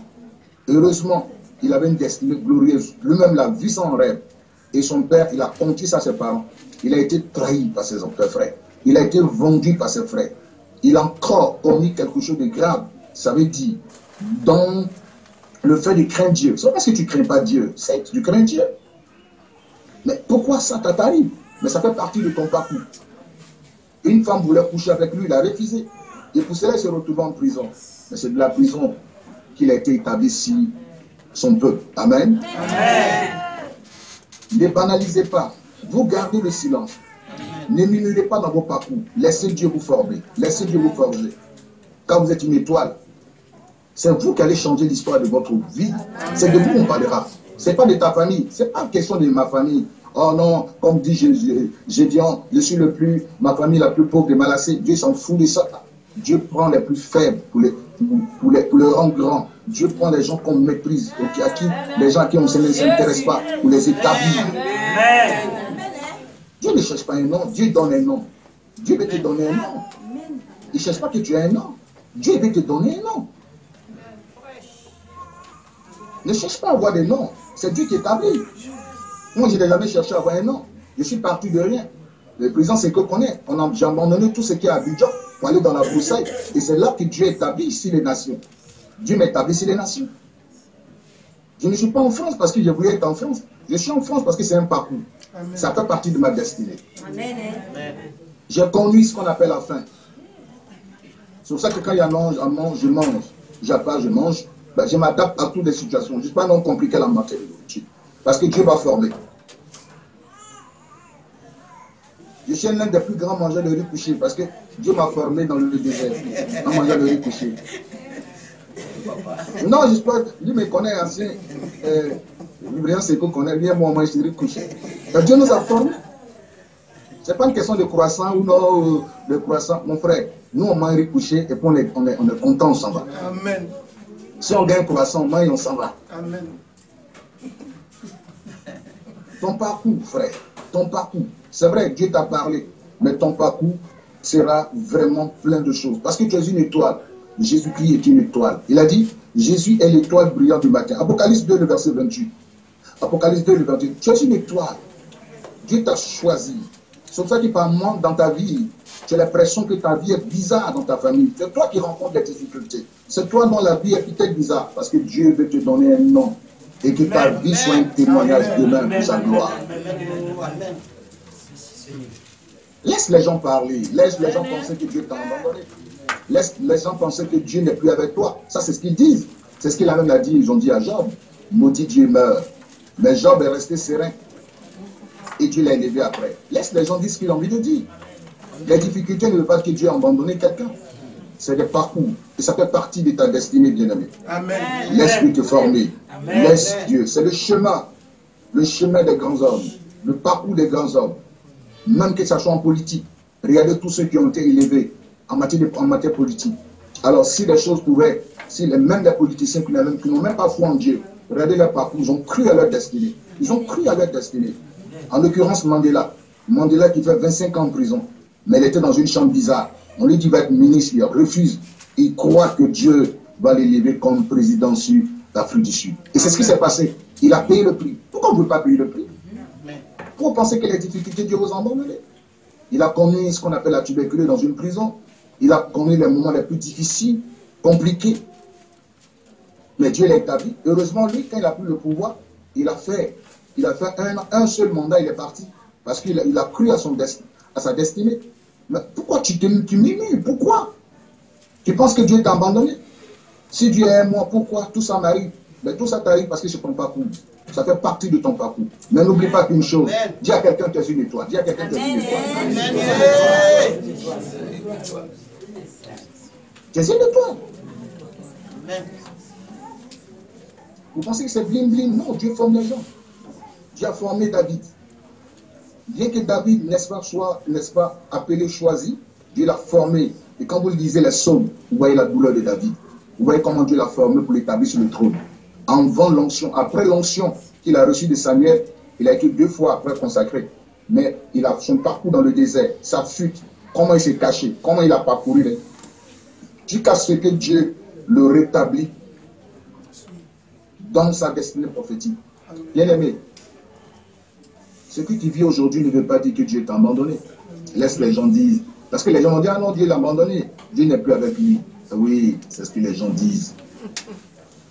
Heureusement, il avait une destinée glorieuse. Lui-même l'a vu sans rêve. Et son père, il a conquis ça à ses parents. Il a été trahi par ses frères. Il a été vendu par ses frères. Il a encore commis quelque chose de grave. Ça veut dire, dans le fait de craindre Dieu. C'est parce que tu ne crains pas Dieu. C'est que tu crains Dieu. Mais pourquoi ça t'arrive? Mais ça fait partie de ton parcours. Une femme voulait coucher avec lui, il a refusé. Et pour cela, il se retrouve en prison. Mais c'est de la prison qu'il a été établi sur son peuple. Amen. Amen. Ne banalisez pas. Vous gardez le silence. Ne murmurez pas dans vos parcours. Laissez Dieu vous former. Laissez Dieu vous forger. Quand vous êtes une étoile, c'est vous qui allez changer l'histoire de votre vie. C'est de vous qu'on parlera. Ce n'est pas de ta famille. Ce n'est pas une question de ma famille. Oh non, comme dit Gédéon, je suis le plus, ma famille la plus pauvre des Malassés. Dieu s'en fout de ça. Dieu prend les plus faibles pour les rendre grands. Dieu prend les gens qu'on méprise, donc à qui, les gens à qui on ne s'intéresse pas, pour les établir. Dieu ne cherche pas un nom, Dieu donne un nom. Dieu veut te donner un nom. Il ne cherche pas que tu aies un nom. Dieu veut te donner un nom. Ne cherche pas à avoir des noms. C'est Dieu qui établit. Moi, je n'ai jamais cherché à avoir un nom. Je suis parti de rien. Le présent, c'est que qu'on est. J'ai abandonné tout ce qui est à Abidjan pour aller dans la broussaille. Et c'est là que Dieu établit ici les nations. Dieu m'établit ici les nations. Je ne suis pas en France parce que je voulais être en France. Je suis en France parce que c'est un parcours. Amen. Ça fait partie de ma destinée. J'ai connu ce qu'on appelle la faim. C'est pour ça que quand il y a je mange. J'appelle, je mange. Ben, je m'adapte à toutes les situations. Je ne suis pas non compliqué la matière de l'autre. Parce que Dieu va former. Je suis l'un des plus grands mangeurs de riz couché parce que Dieu m'a formé dans le désert en mangeant le riz couché. Non, je ne sais pas, lui me connaît ancien. L'Ibrahim, c'est qu'on connaît, lui et moi, on mange le riz couché. Donc, Dieu nous a formés. Ce n'est pas une question de croissant ou non, de croissant. Mon frère, nous, on mange le riz couché et puis on est content, on s'en va. Amen. Si on gagne croissant, on mange et on s'en va. Amen. Ton parcours, frère, ton parcours, c'est vrai, Dieu t'a parlé, mais ton parcours sera vraiment plein de choses. Parce que tu es une étoile. Jésus-Christ est une étoile. Il a dit, Jésus est l'étoile brillante du matin. Apocalypse 2, le verset 28. Apocalypse 2, le verset 28. Tu es une étoile. Dieu t'a choisi. Sauf ça qu'il parle moins dans ta vie. Tu as l'impression que ta vie est bizarre dans ta famille. C'est toi qui rencontres des difficultés. C'est toi dont la vie est peut-être bizarre. Parce que Dieu veut te donner un nom. et que ta vie soit un témoignage demain de sa gloire. Laisse les gens parler, laisse les gens penser que Dieu t'a abandonné. Laisse les gens penser que Dieu n'est plus avec toi. Ça, c'est ce qu'ils disent. C'est ce qu'il a même à dire. Ils ont dit à Job, maudit Dieu meurt. Mais Job est resté serein. Et Dieu l'a élevé après. Laisse les gens dire ce qu'ils ont envie de dire. Les difficultés ne veulent pas que Dieu ait abandonné quelqu'un. C'est des parcours. Et ça fait partie de ta destinée, bien-aimé. Laisse-le te former. Amen. Laisse Dieu. C'est le chemin. Le chemin des grands hommes. Le parcours des grands hommes. Même que ça soit en politique. Regardez tous ceux qui ont été élevés en matière politique. Alors, si les choses pouvaient, si même les politiciens qui n'ont même pas foi en Dieu, regardez leur parcours, ils ont cru à leur destinée. Ils ont cru à leur destinée. En l'occurrence, Mandela. Mandela qui fait 25 ans en prison. Mais il était dans une chambre bizarre. On lui dit qu'il va être ministre, il refuse. Il croit que Dieu va l'élever comme président sur l'Afrique du Sud. Et c'est ce qui s'est passé. Il a payé le prix. Pourquoi on ne veut pas payer le prix? Pourquoi penser que les difficultés, Dieu vous abandonne? Il a connu ce qu'on appelle la tuberculose dans une prison. Il a connu les moments les plus difficiles, compliqués. Mais Dieu l'a établi. Heureusement, lui, quand il a pris le pouvoir, il a fait un seul mandat, il est parti. Parce qu'il a cru à son destin, à sa destinée. Mais pourquoi tu murmures? Pourquoi? Tu penses que Dieu t'a abandonné? Si Dieu est moi, pourquoi tout ça m'arrive? Mais tout ça t'arrive parce que c'est ton parcours. Ça fait partie de ton parcours. Mais n'oublie pas qu'une chose. Dis à quelqu'un que tu es une étoile. Dis à quelqu'un que tu es une étoile. Tu es une étoile. Vous pensez que c'est bling bling? Non, Dieu forme les gens. Dieu a formé David. Bien que David, n'est-ce pas, appelé, choisi, Dieu l'a formé. Et quand vous lisez les psaumes, vous voyez la douleur de David. Vous voyez comment Dieu l'a formé pour l'établir sur le trône. Avant l'onction, après l'onction qu'il a reçue de Samuel, il a été 2 fois après consacré. Mais il a son parcours dans le désert, sa fuite, comment il s'est caché, comment il a parcouru. Jusqu'à ce que Dieu le rétablit dans sa destinée prophétique. Bien-aimé, ce que tu vis aujourd'hui ne veut pas dire que Dieu t'a abandonné. Laisse les gens dire. Parce que les gens vont dire, ah non, Dieu l'a abandonné. Dieu n'est plus avec lui. Oui, c'est ce que les gens disent.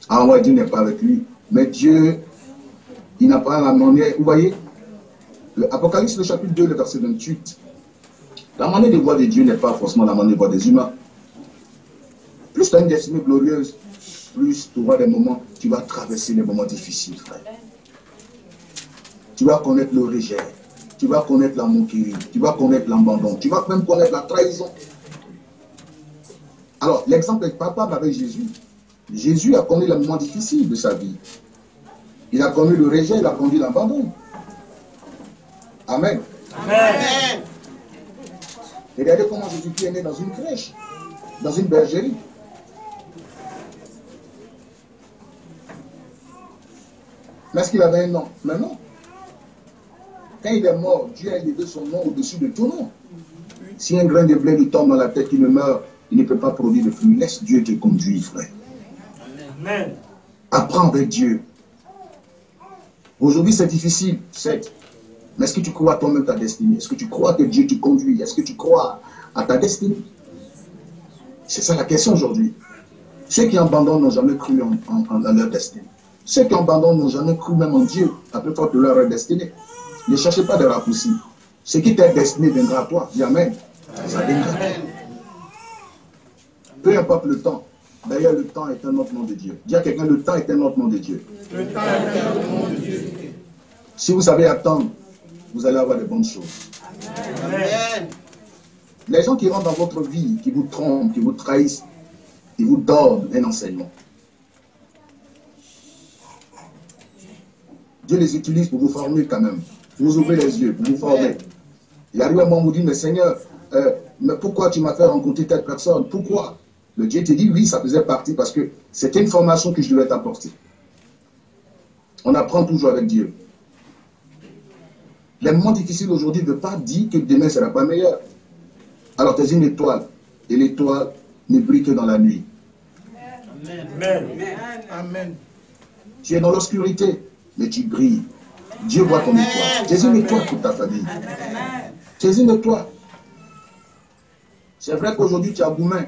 Ah ouais, Dieu n'est pas avec lui. Mais Dieu, il n'a pas abandonné. Vous voyez, l'Apocalypse, le chapitre 2, le verset 28. L'abandon des voies de Dieu n'est pas forcément l'abandon des voies des humains. Plus tu as une destinée glorieuse, plus tu auras des moments, tu vas traverser des moments difficiles, frère. Tu vas connaître le rejet, tu vas connaître la moquerie, tu vas connaître l'abandon, tu vas même connaître la trahison. Alors, l'exemple est palpable avec Jésus. Jésus a connu les moments difficiles de sa vie. Il a connu le rejet, il a connu l'abandon. Amen. Amen. Et regardez comment Jésus-Christ est né dans une crèche, dans une bergerie. Mais est-ce qu'il avait un nom? Mais non. Quand il est mort, Dieu a élevé son nom au-dessus de tout nom. Si un grain de blé lui tombe dans la tête, il ne meurt, il ne peut pas produire de fruits. Laisse Dieu te conduire, frère. Amen. Apprends avec Dieu. Aujourd'hui, c'est difficile, certes. Mais est-ce que tu crois à toi-même ta destinée? Est-ce que tu crois que Dieu te conduit? Est-ce que tu crois à ta destinée? C'est ça la question aujourd'hui. Ceux qui abandonnent n'ont jamais cru en leur destinée. Ceux qui abandonnent n'ont jamais cru même en Dieu, à peu près de leur destinée. Ne cherchez pas de raccourcis. Ce qui t'est destiné viendra à toi. Dis amen. Ça viendra. Peu importe le temps. D'ailleurs, le temps est un autre nom de Dieu. Dis à quelqu'un, le temps est un autre nom de Dieu. Le temps est un autre nom de Dieu. Si vous savez attendre, vous allez avoir de bonnes choses. Amen. Les gens qui rentrent dans votre vie, qui vous trompent, qui vous trahissent, ils vous donnent un enseignement. Dieu les utilise pour vous former quand même. Vous ouvrez les yeux, vous vous formez. Il arrive un moment où vous dites, mais Seigneur, mais pourquoi tu m'as fait rencontrer telle personne? Pourquoi? Le Dieu te dit, oui, ça faisait partie parce que c'était une formation que je devais t'apporter. On apprend toujours avec Dieu. Les moments difficiles aujourd'hui ne veulent pas dire que demain ne sera pas meilleur. Alors tu es une étoile, et l'étoile ne brille que dans la nuit. Amen. Amen. Amen. Tu es dans l'obscurité, mais tu brilles. Dieu voit ton étoile. Tu es une étoile pour ta famille. Tu es une étoile. C'est vrai qu'aujourd'hui, tu as gourmand.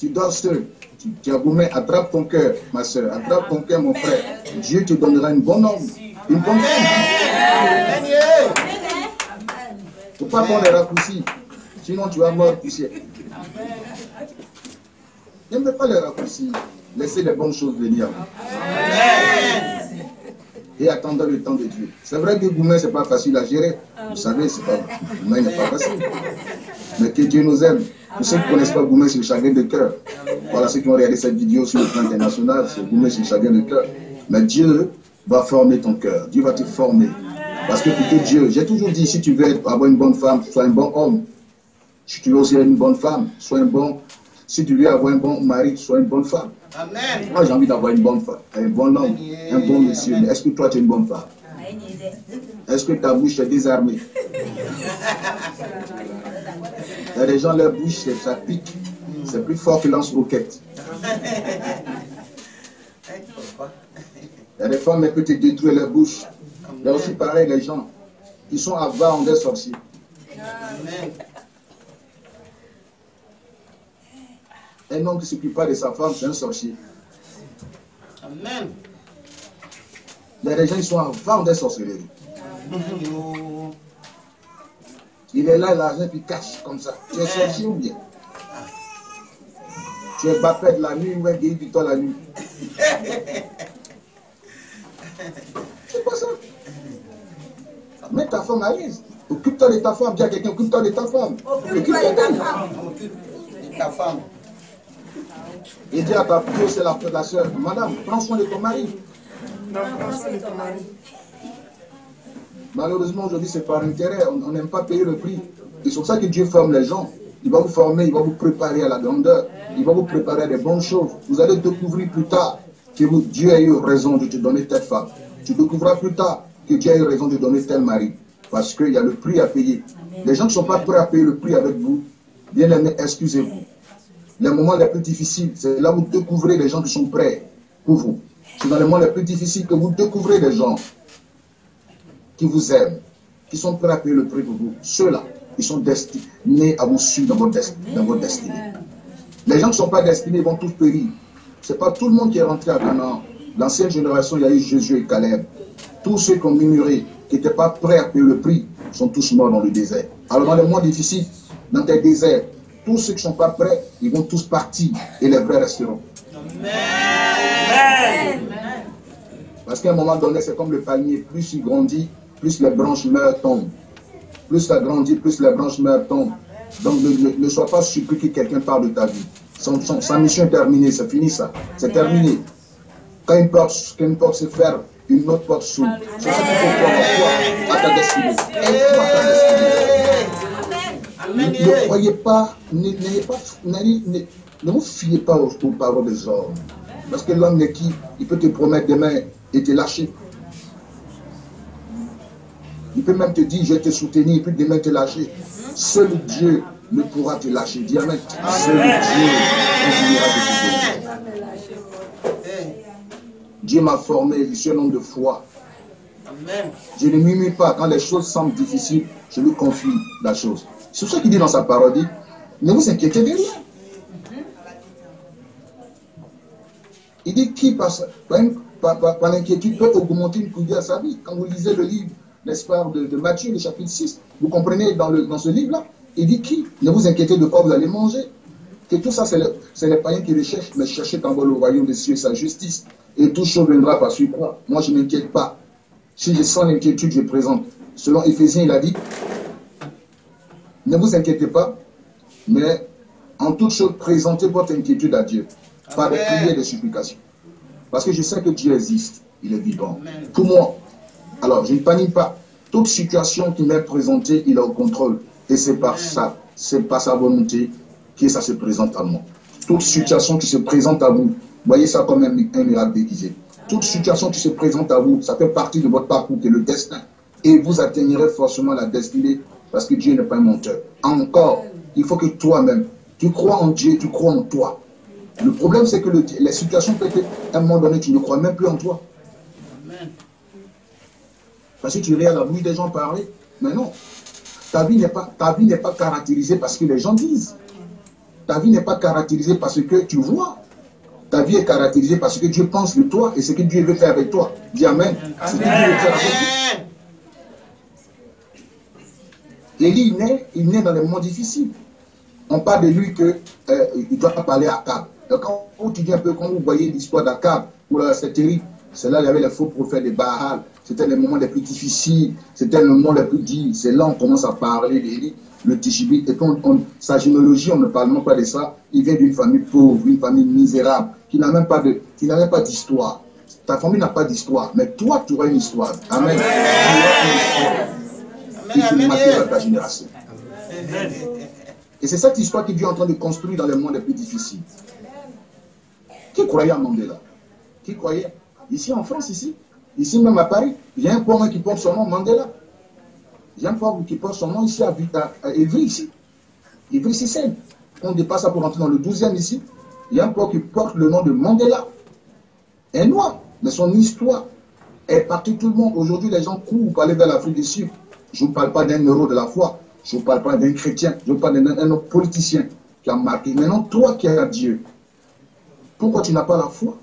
Tu dors seul. Diagoumé, attrape ton cœur, ma soeur, attrape ton cœur, mon frère. Dieu te donnera une bonne homme, une bonne femme. Il ne faut pas prendre les raccourcis, sinon tu vas mourir poussière. N'aimez pas les raccourcis, laissez les bonnes choses venir à vous. Et attendez le temps de Dieu. C'est vrai que Goumé, ce n'est pas facile à gérer. Vous savez, c'est pas, Goumé n'est pas facile. Mais que Dieu nous aime. Pour ceux qui ne connaissent pas Goumé, c'est le chagrin de cœur. Voilà ceux qui ont regardé cette vidéo sur le plan international, c'est Goumé, c'est le chagrin de cœur. Mais Dieu va former ton cœur. Dieu va te former. Parce que plutôt Dieu, j'ai toujours dit, si tu veux avoir une bonne femme, sois un bon homme. Si tu veux aussi une bonne femme, sois un bon... Si tu veux avoir un bon mari, sois une bonne femme. Amen. Moi, j'ai envie d'avoir une bonne femme, un bon homme, un bon monsieur. Est-ce que toi, tu es une bonne femme? Est-ce que ta bouche est désarmée? Il y a des gens, leur bouche, ça pique. C'est plus fort que lance-roquette. Il y a des femmes, elles peuvent te détruire leur bouche. Il y a aussi pareil, les gens qui sont avares en des sorciers. Amen. Un homme qui ne s'occupe pas de sa femme, c'est un sorcier. Amen. Il y a des gens qui sont avares des sorcelleries. Amen. Il est là, l'argent, puis cache comme ça. Tu es sorcier ou bien? Tu es baptême la nuit, ou es guéri du temps la nuit. C'est pas ça. Mets ta femme à l'aise. Occupe-toi de ta femme. Dis à quelqu'un, occupe-toi de ta femme. Occupe-toi de ta femme. Et dis à ta fille, c'est la soeur, madame, prends soin de ton mari. Non, prends soin de ton mari. Malheureusement, aujourd'hui, c'est par intérêt. On n'aime pas payer le prix. C'est pour ça que Dieu forme les gens. Il va vous former, il va vous préparer à la grandeur. Il va vous préparer à des bonnes choses. Vous allez découvrir plus tard que Dieu a eu raison de te donner telle femme. Tu découvriras plus tard que Dieu a eu raison de donner tel mari. Parce qu'il y a le prix à payer. Les gens qui ne sont pas prêts à payer le prix avec vous, bien aimés, excusez-vous. Les moments les plus difficiles, c'est là où vous découvrez les gens qui sont prêts pour vous. C'est dans les moments les plus difficiles que vous découvrez les gens qui vous aiment, qui sont prêts à payer le prix pour vous. Ceux-là, ils sont destinés à vous suivre dans votre destinée. Les gens qui ne sont pas destinés vont tous périr. Ce n'est pas tout le monde qui est rentré à Canaan. L'ancienne génération, il y a eu Josué et Caleb. Tous ceux qui ont murmuré, qui n'étaient pas prêts à payer le prix, sont tous morts dans le désert. Alors dans les moments difficiles, dans tes déserts, tous ceux qui ne sont pas prêts, ils vont tous partir et les vrais resteront. Amen. Parce qu'à un moment donné, c'est comme le palmier. Plus il grandit, plus les branches meurent, tombent. Plus ça grandit, plus les branches meurent, tombent. Donc ne sois pas surpris que quelqu'un parle de ta vie. Sa mission est terminée, c'est fini ça. C'est terminé. Quand une porte se ferme, une autre porte s'ouvre. C'est ça qu'il faut croire en toi, à ta destinée. Aide-toi à ta destinée. Ne croyez pas, ne vous fiez pas aux paroles des hommes. Parce que l'homme n'est qui? Il peut te promettre demain et te lâcher. Il peut même te dire, je vais te soutenir, et puis demain te lâcher. Seul Dieu ne pourra te lâcher. Dis amen. Seul Dieu ne pourra te lâcher. Dieu m'a formé, je suis un homme de foi. Je ne murmure pas. Quand les choses semblent difficiles, je lui confie la chose. C'est pour ça qu'il dit dans sa parole, dit, ne vous inquiétez de rien. Il dit, qui par l'inquiétude peut augmenter une coudée à sa vie. Quand vous lisez le livre, n'est-ce pas, de Matthieu, le chapitre 6, vous comprenez dans ce livre-là, il dit, qui? Ne vous inquiétez de quoi vous allez manger. Que tout ça, c'est les païens qui recherchent, mais cherchez en bas le royaume des cieux et sa justice. Et tout chose viendra par suivre quoi. Moi, je ne m'inquiète pas. Si je sens l'inquiétude, je présente. Selon Éphésiens, il a dit, ne vous inquiétez pas, mais en toute chose, présentez votre inquiétude à Dieu. Amen. Par des prières et des supplications. Parce que je sais que Dieu existe, il est vivant. Amen. Pour moi, alors je ne panique pas. Toute situation qui m'est présentée, il est au contrôle. Et c'est par ça, c'est par sa volonté que ça se présente à moi. Toute situation qui se présente à vous, voyez ça comme un miracle déguisé. Toute situation qui se présente à vous, ça fait partie de votre parcours, qui est le destin. Et vous atteignerez forcément la destinée. Parce que Dieu n'est pas un menteur. Encore, il faut que toi-même, tu crois en Dieu, tu crois en toi. Le problème, c'est que les situations peut être, à un moment donné, tu ne crois même plus en toi. Parce que tu regardes la bouche des gens parler, mais non. Ta vie n'est pas caractérisée par ce que les gens disent. Ta vie n'est pas caractérisée par ce que tu vois. Ta vie est caractérisée par ce que Dieu pense de toi et ce que Dieu veut faire avec toi. Dis amen. C'est ce que Dieu veut faire avec toi. Élie, il naît dans les moments difficiles. On parle de lui qu'il doit parler à Achab. Donc, quand vous étudiez un peu, quand vous voyez l'histoire d'Achab, c'est terrible. C'est là qu'il y avait les faux prophètes de Baal. C'était les moments les plus difficiles. C'était le moment le plus dit. C'est là qu'on commence à parler d'Élie, le Tishbite. Et quand sa généalogie, on ne parle même pas de ça. Il vient d'une famille pauvre, une famille misérable, qui n'a même pas d'histoire. Ta famille n'a pas d'histoire. Mais toi, tu auras une histoire. Amen. Tu auras une histoire. Ta génération. Amen. Et c'est cette histoire que Dieu est en train de construire dans les moments les plus difficiles. Qui croyait à Mandela? Qui croyait? Ici en France, ici même à Paris, il y a un pauvre qui porte son nom, Mandela. Il y a un pauvre qui porte son nom ici à Ivry, ici. Ivry, c'est celle. On dépasse ça pour rentrer dans le 12e ici. Il y a un pauvre qui porte le nom de Mandela. Un noir, mais son histoire est partie tout le monde. Aujourd'hui, les gens courent pour aller vers l'Afrique du Sud. Je ne vous parle pas d'un héros de la foi. Je ne vous parle pas d'un chrétien. Je vous parle d'un autre politicien qui a marqué. Maintenant, toi qui as Dieu, pourquoi tu n'as pas la foi?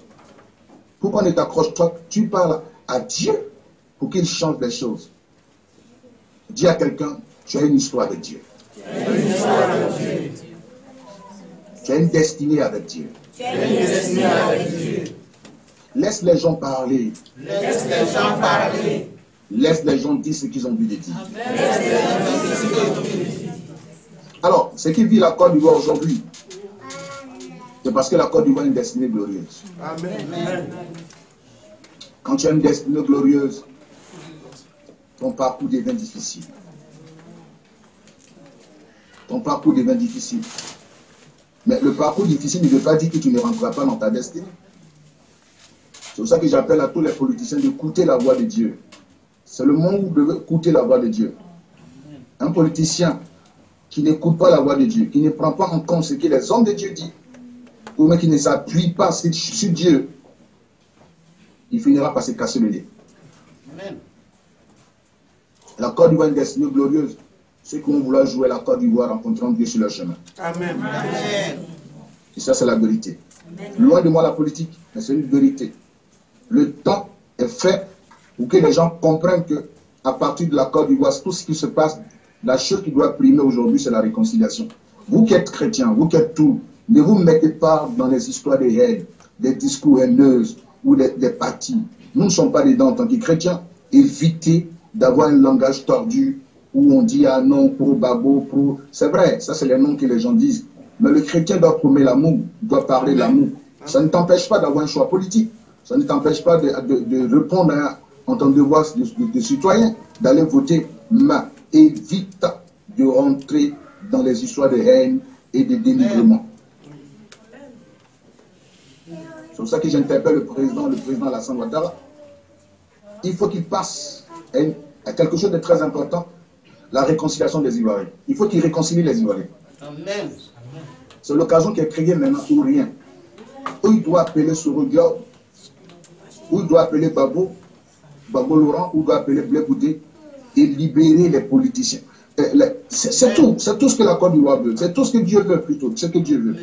Pourquoi ne t'accroches-toi? Tu parles à Dieu pour qu'il change les choses. Dis à quelqu'un, tu as une histoire avec Dieu. Tu as une destinée avec Dieu. Laisse les gens parler. Laisse les gens dire ce qu'ils ont vu de dire. Alors, ce qui vit la Côte d'Ivoire aujourd'hui, c'est parce que la Côte d'Ivoire a une destinée glorieuse. Amen. Quand tu as une destinée glorieuse, ton parcours devient difficile. Ton parcours devient difficile. Mais le parcours difficile ne veut pas dire que tu ne rentreras pas dans ta destinée. C'est pour ça que j'appelle à tous les politiciens d'écouter la voix de Dieu. C'est le moment où vous devez écouter la voix de Dieu. Un politicien qui n'écoute pas la voix de Dieu, qui ne prend pas en compte ce que les hommes de Dieu disent, ou même qui ne s'appuie pas sur Dieu, il finira par se casser le nez. Amen. La Côte d'Ivoire est une destinée glorieuse. Ceux qui vont vouloir jouer la Côte d'Ivoire rencontreront Dieu sur leur chemin. Amen. Amen. Et ça, c'est la vérité. Amen. Loin de moi la politique, mais c'est une vérité. Le temps est fait pour que les gens comprennent que, à partir de la Côte d'Ivoire, tout ce qui se passe, la chose qui doit primer aujourd'hui, c'est la réconciliation. Vous qui êtes chrétien, vous qui êtes tout, ne vous mettez pas dans les histoires de haine, des discours haineuses ou des partis. Nous ne sommes pas dedans en tant que chrétiens. Évitez d'avoir un langage tordu où on dit « Ah non, pro babo, pro... » C'est vrai, ça c'est les noms que les gens disent. Mais le chrétien doit promouvoir l'amour, doit parler l'amour. Ça ne t'empêche pas d'avoir un choix politique. Ça ne t'empêche pas de répondre en tant que devoir de citoyen, d'aller voter. Mais évite de rentrer dans les histoires de haine et de dénigrement. C'est pour ça que j'interpelle le président Alassane Ouattara. Il faut qu'il passe à quelque chose de très important, la réconciliation des Ivoiriens. Il faut qu'il réconcilie les Ivoiriens. C'est l'occasion qui est créée maintenant ou rien. Où il doit appeler Sorogio, où il doit appeler Babo Laurent, où il doit appeler Blé Boudé et libérer les politiciens. C'est tout ce que la Côte d'Ivoire veut. C'est tout ce que Dieu veut plutôt. C'est ce que Dieu veut.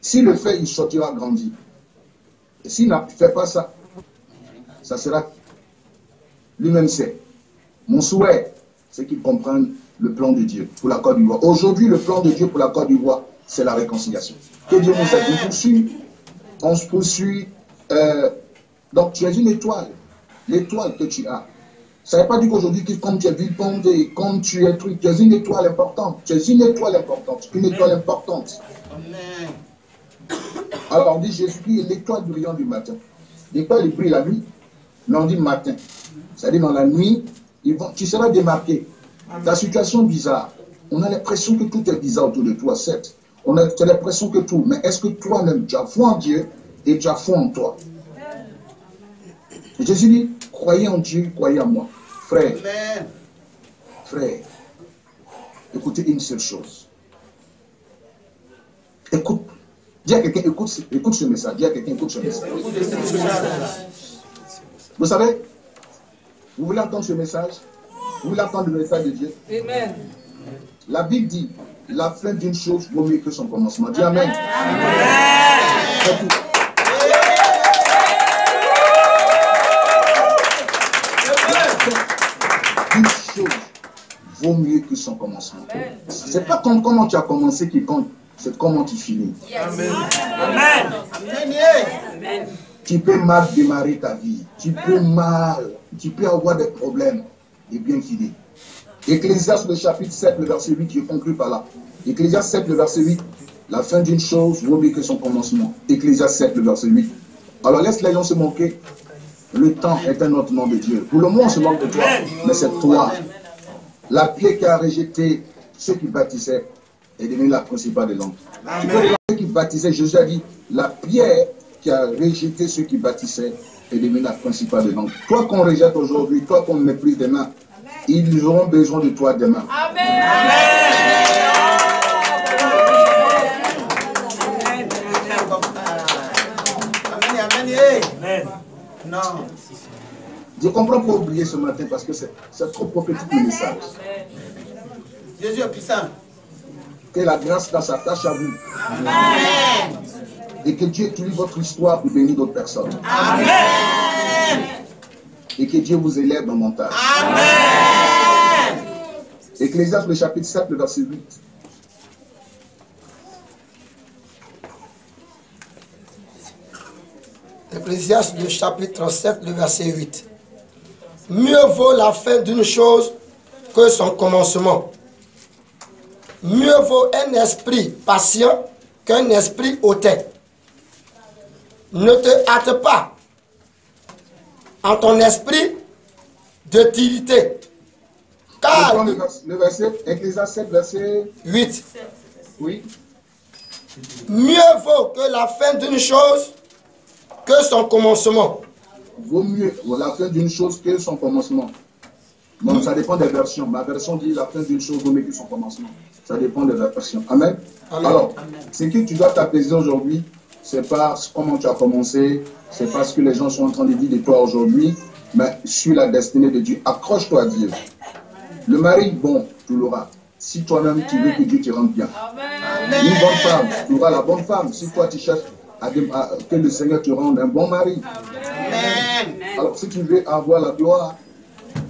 S'il le fait, il sortira grandi. S'il ne fait pas ça, ça sera lui-même sait. Mon souhait, c'est qu'il comprenne le plan de Dieu pour la Côte d'Ivoire. Aujourd'hui, le plan de Dieu pour la Côte d'Ivoire, c'est la réconciliation. Que Dieu nous aide. On poursuit. On se poursuit. Donc, tu as une étoile. L'étoile que tu as. Ça ne veut pas dire qu'aujourd'hui, comme tu es vilpendé, comme tu es truc, tu as une étoile importante. Tu as une étoile importante. Une étoile importante. Amen. Alors on dit Jésus-Christ est l'étoile brillante du matin. L'étoile brille la nuit, mais on dit matin. C'est-à-dire dans la nuit, tu seras démarqué. Ta situation bizarre. On a l'impression que tout est bizarre autour de toi, certes. On a l'impression que tout. Mais est-ce que toi-même, tu as foi en Dieu et tu as foi en toi? Et Jésus dit, croyez en Dieu, croyez en moi. Frère, écoutez une seule chose. Écoute. Dis à quelqu'un, écoute ce message. Dis à quelqu'un, écoute ce message. Vous savez, vous voulez entendre ce message? Vous voulez entendre le message de Dieu? Amen. La Bible dit, la fin d'une chose vaut mieux que son commencement. Dis Amen. Amen. Amen. vaut mieux que son commencement. Ce n'est pas comment tu as commencé qui compte, c'est comment tu finis. Yes. Amen. Amen. Amen. Amen. Tu peux mal démarrer ta vie. Tu peux mal, tu peux avoir des problèmes et bien filer. Ecclésiaste le chapitre 7, le verset 8, je conclue par là. Ecclésiaste 7, le verset 8. La fin d'une chose vaut mieux que son commencement. Ecclésiaste 7, le verset 8. Alors laisse les gens se moquer. Le temps est un autre nom de Dieu. Pour le moment, on se moque de toi, mais c'est toi. La pierre qui a rejeté ceux qui bâtissaient est devenue la principale des langues. Ceux qui bâtissaient, Jésus a dit, la pierre qui a rejeté ceux qui bâtissaient est devenue la principale des langues. Toi qu'on rejette aujourd'hui, toi qu'on méprise demain, ils auront besoin de toi demain. Amen. Amen. Amen. Amen. Non. Je comprends pas oublier ce matin parce que c'est trop prophétique le message. Jésus est puissant. Que la grâce s'attache à vous. Amen. Et que Dieu utilise votre histoire pour bénir d'autres personnes. Amen. Et que Dieu vous élève dans mon tas. Amen. Ecclésiaste le chapitre 7, le verset 8. Ecclésiaste le chapitre 7, le verset 8. Mieux vaut la fin d'une chose que son commencement. Mieux vaut un esprit patient qu'un esprit hautain. Ne te hâte pas en ton esprit de timidité. Car le verset, Ecclésiaste 7, verset 8. Oui. Mieux vaut que la fin d'une chose que son commencement. Vaut mieux la fin d'une chose que son commencement. Bon, ça dépend des versions. Ma version dit la fin d'une chose vaut mieux que son commencement. Ça dépend de la version. Amen. Amen. Alors, ce que tu dois t'apaiser aujourd'hui, c'est pas comment tu as commencé, c'est pas ce que les gens sont en train de dire de toi aujourd'hui, mais sur la destinée de Dieu. Accroche-toi à Dieu. Le mari, bon, tu l'auras. Si toi-même tu veux que Dieu te rende bien. Amen. Une bonne femme, tu auras la bonne femme. Si toi tu cherches que le Seigneur te rende un bon mari. Amen. Alors, si tu veux avoir la gloire,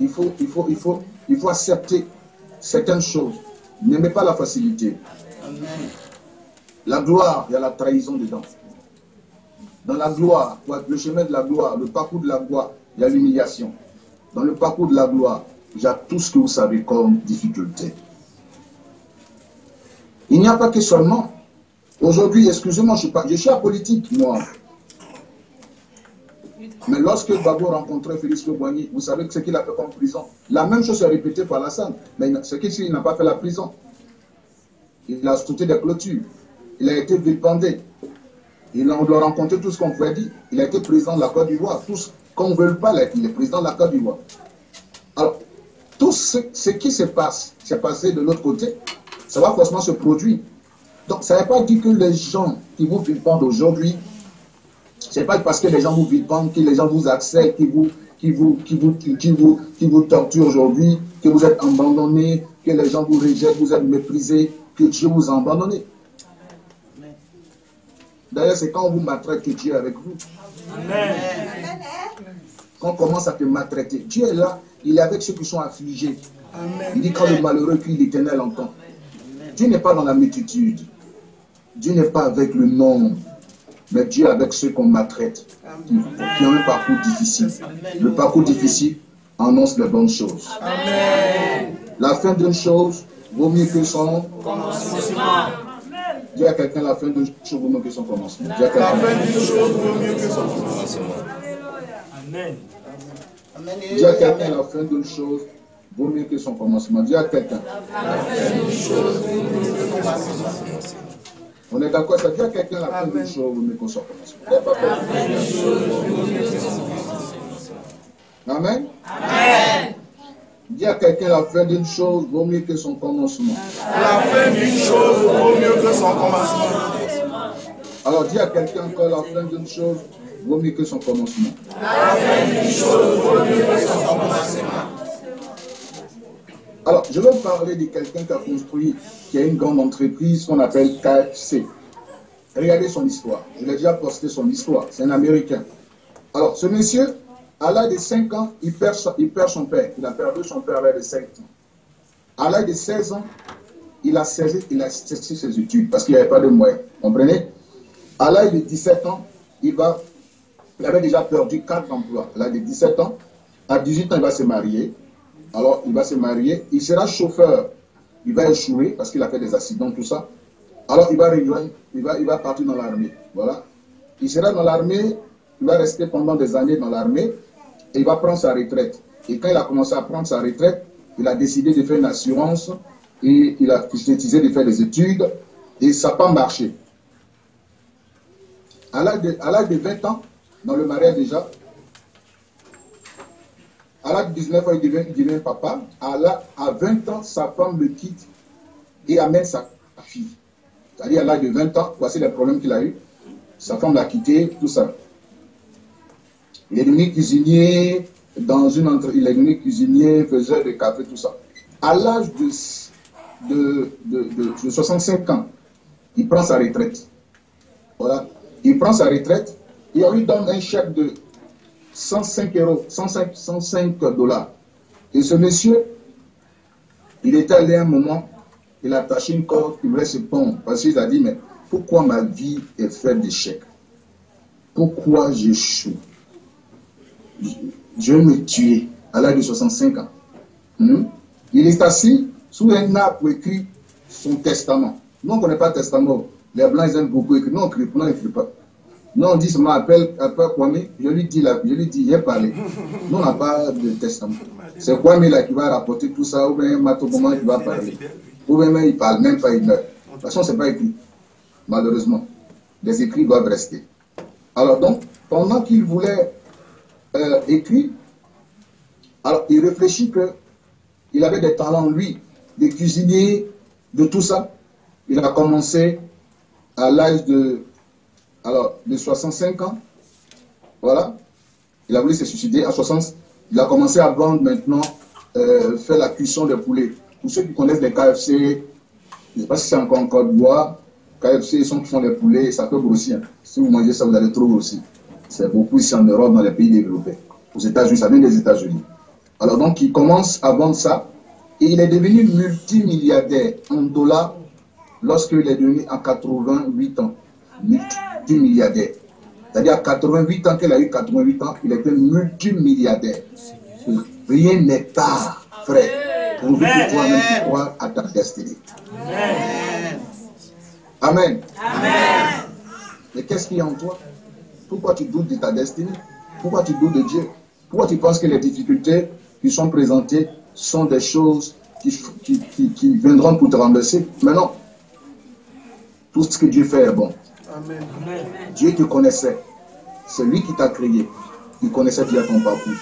il faut accepter certaines choses. N'aimez pas la facilité. Amen. La gloire, il y a la trahison dedans. Dans la gloire, le chemin de la gloire, le parcours de la gloire, il y a l'humiliation. Dans le parcours de la gloire, il y a tout ce que vous savez comme difficulté. Il n'y a pas que seulement. Aujourd'hui, excusez-moi, je suis à politique, moi. Mais lorsque Gbagbo rencontrait Félix Koboigny, vous savez ce qu'il a fait comme prison. La même chose est répétée par Alassane. Mais ce qu'il n'a pas fait la prison. Il a sauté des clôtures. Il a été vilipendé. Il a rencontré tout ce qu'on pouvait dire. Il a été président de la Côte d'Ivoire. Tout ce qu'on ne veut pas l'être, il est président de la Côte d'Ivoire. Alors, tout ce qui se passe, s'est passé de l'autre côté, ça va forcément se produire. Donc, ça ne veut pas dire que les gens qui vous vilipendent aujourd'hui, ce n'est pas parce que les gens vous vilipendent, que les gens vous acceptent, qui vous torturent aujourd'hui, que vous êtes abandonnés, que les gens vous rejettent, vous êtes méprisés, que Dieu vous a abandonné. D'ailleurs, c'est quand on vous maltraite que Dieu est avec vous. Amen. Quand on commence à te maltraiter, Dieu est là, il est avec ceux qui sont affligés. Amen. Il dit quand le malheureux crie, l'Éternel entend. Dieu n'est pas dans la multitude. Dieu n'est pas avec le nombre. Mais Dieu est avec ceux qu'on maltraite, qui ont un parcours difficile. Le parcours difficile annonce les bonnes choses. Amen. La fin d'une chose vaut mieux que son commencement. Dis à quelqu'un la fin d'une chose vaut mieux que son commencement. La fin d'une chose vaut mieux que son commencement. Amen. Dis à quelqu'un la fin d'une chose vaut mieux que son commencement. Dis à quelqu'un. On est d'accord, ça dit à quelqu'un la fin d'une chose vaut mieux que son commencement. Amen. Amen. Dis à quelqu'un la fin d'une chose vaut mieux que son commencement. La fin d'une chose vaut mieux que son commencement. Alors dis à quelqu'un encore la fin d'une chose vaut mieux que son commencement. La fin d'une chose vaut mieux que son commencement. Alors, je veux parler de quelqu'un qui a construit, qui a une grande entreprise qu'on appelle KFC. Regardez son histoire. Je l'ai déjà posté son histoire. C'est un Américain. Alors, ce monsieur, à l'âge de 5 ans, il perd son père. Il a perdu son père à l'âge de 5 ans. À l'âge de 16 ans, il a cessé ses études parce qu'il n'y avait pas de moyens. Comprenez? À l'âge de 17 ans, il avait déjà perdu 4 emplois. À l'âge de 17 ans, à 18 ans, il va se marier. Alors, il va se marier. Il sera chauffeur. Il va échouer parce qu'il a fait des accidents, tout ça. Alors, il va rejoindre, il va partir dans l'armée. Voilà. Il sera dans l'armée. Il va rester pendant des années dans l'armée. Et il va prendre sa retraite. Et quand il a commencé à prendre sa retraite, il a décidé de faire une assurance et il a décidé de faire des études et ça n'a pas marché. À l'âge de 20 ans, dans le mariage déjà, à l'âge de 19 ans, il devient papa. À 20 ans, sa femme le quitte et amène sa fille. C'est-à-dire à l'âge de 20 ans, voici les problèmes qu'il a eu. Sa femme l'a quitté, tout ça. Il est devenu cuisinier, faisait des cafés, tout ça. À l'âge de 65 ans, il prend sa retraite. Voilà. Il prend sa retraite et on lui donne un chèque de 105 $. Et ce monsieur, il était allé un moment, il a attaché une corde, il voulait se pendre. Parce qu'il a dit, mais pourquoi ma vie est faite d'échecs? Pourquoi j'échoue? Je vais me tuer à l'âge de 65 ans. Il est assis sous un arbre écrit son testament. Nous, on ne connaît pas le testament. Les Blancs, ils aiment beaucoup écrire. Nous, on ne écrit pas. Nous, on dit seulement appelle Kwame. Je lui dis, j'ai parlé. Nous, on n'a pas de testament. C'est Kwame là qui va rapporter tout ça. Ou bien, Matoboma, il va parler. Ou bien, il ne parle même pas, il meurt. De toute façon, ce n'est pas écrit. Malheureusement. Les écrits doivent rester. Alors, donc, pendant qu'il voulait écrire, alors il réfléchit que il avait des talents, lui, de cuisinier, de tout ça. Il a commencé à l'âge de 65 ans. Voilà. Il a voulu se suicider à 60. Il a commencé à vendre maintenant, faire la cuisson des poulets. Pour ceux qui connaissent les KFC, je ne sais pas si c'est encore en Côte d'Ivoire, KFC, ils font des poulets, ça peut grossir. Si vous mangez ça, vous allez trop grossir. C'est beaucoup ici en Europe, dans les pays développés. Aux États-Unis, ça vient des États-Unis. Alors donc, il commence à vendre ça et il est devenu multimilliardaire en dollars lorsqu'il est devenu à 88 ans. Multimilliardaire. C'est-à-dire à 88 ans qu'il a eu 88 ans, il était multimilliardaire. Rien n'est tard, frère, pour que toi-même tu crois à ta destinée. Amen. Amen. Mais qu'est-ce qu'il y a en toi? Pourquoi tu doutes de ta destinée? Pourquoi tu doutes de Dieu? Pourquoi tu penses que les difficultés qui sont présentées sont des choses qui viendront pour te rembourser? Mais non. Tout ce que Dieu fait est bon. Amen. Amen. Dieu te connaissait. C'est lui qui t'a créé. Il connaissait bien ton parcours.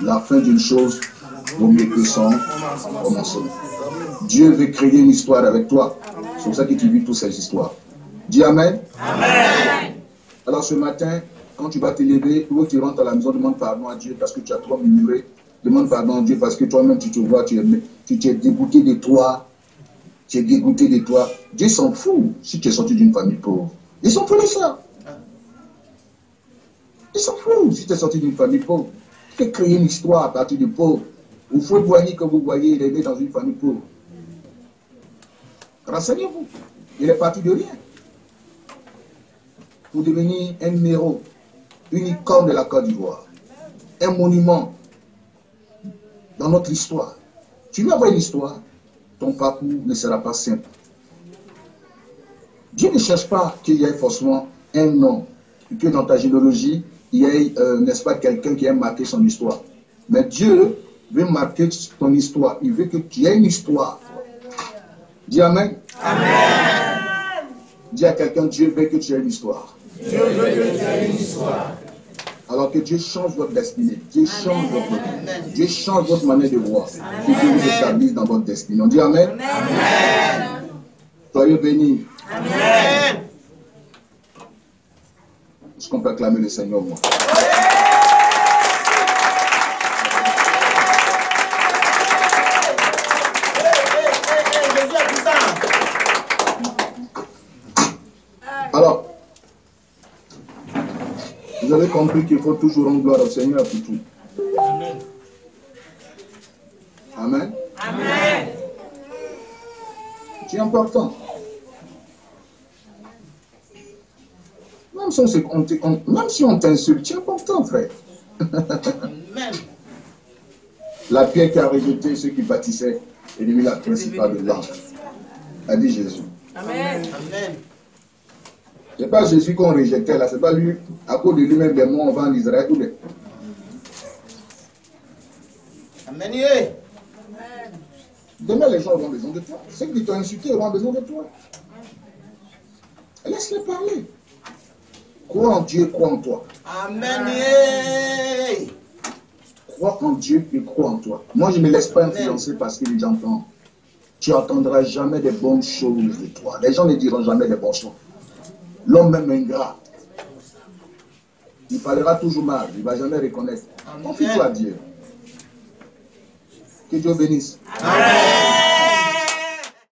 La fin d'une chose vaut mieux que son commencement. Dieu veut créer une histoire avec toi. C'est pour ça que tu vis toutes ces histoires. Dis Amen. Amen. Alors ce matin, quand tu vas te lever, ou tu rentres à la maison, demande pardon à Dieu parce que tu as trop murmuré. Demande pardon à Dieu parce que toi-même tu te vois, tu es dégoûté de toi. Tu es dégoûté de toi. Dieu s'en fout si tu es sorti d'une famille pauvre. Il s'en fout de ça. Il s'en fout si tu es sorti d'une famille pauvre. Tu peux créer une histoire à partir du pauvre. Vous pouvez voir que vous voyez, il est né dans une famille pauvre. Renseignez-vous. Il est parti de rien. Pour devenir un héros. Une icône de la Côte d'Ivoire. Un monument dans notre histoire. Tu veux avoir une histoire, ton parcours ne sera pas simple. Dieu ne cherche pas qu'il y ait forcément un nom, que dans ta généalogie, il y ait, n'est-ce pas, quelqu'un qui ait marqué son histoire. Mais Dieu veut marquer ton histoire. Il veut que tu aies une histoire. Dis Amen. Amen. Dis à quelqu'un, Dieu veut que tu aies une histoire. Dieu veut que tu aies une histoire. Alors que Dieu change votre destinée. Dieu change votre vie. Dieu change votre manière de voir. Que Dieu vous établisse dans votre destinée. On dit Amen. Amen. Soyez bénis. Amen. Est-ce qu'on peut acclamer le Seigneur, moi? Alors, vous avez compris qu'il faut toujours rendre gloire au Seigneur pour tout. Amen. Amen. Amen. important. Même si on t'insulte, c'est important, frère. La pierre qui a rejeté ceux qui bâtissaient est devenue la principale de l'angle. A dit Jésus. Amen. Amen. Ce n'est pas Jésus qu'on rejetait là, c'est pas lui. À cause de lui-même, des mots, on va en Israël. Amen. Demain, les gens auront besoin de toi. Ceux qui t'ont insulté auront besoin de toi. Laisse-les parler. Crois en Dieu, crois en toi. Amen. Crois en Dieu et crois en toi. Moi, je ne me laisse pas influencer parce que les gens entendent. Tu n'entendras jamais des bonnes choses de toi. Les gens ne diront jamais des bonnes choses. L'homme même ingrat. Il parlera toujours mal. Il ne va jamais reconnaître. Confie-toi à Dieu. Que Dieu bénisse. Amen.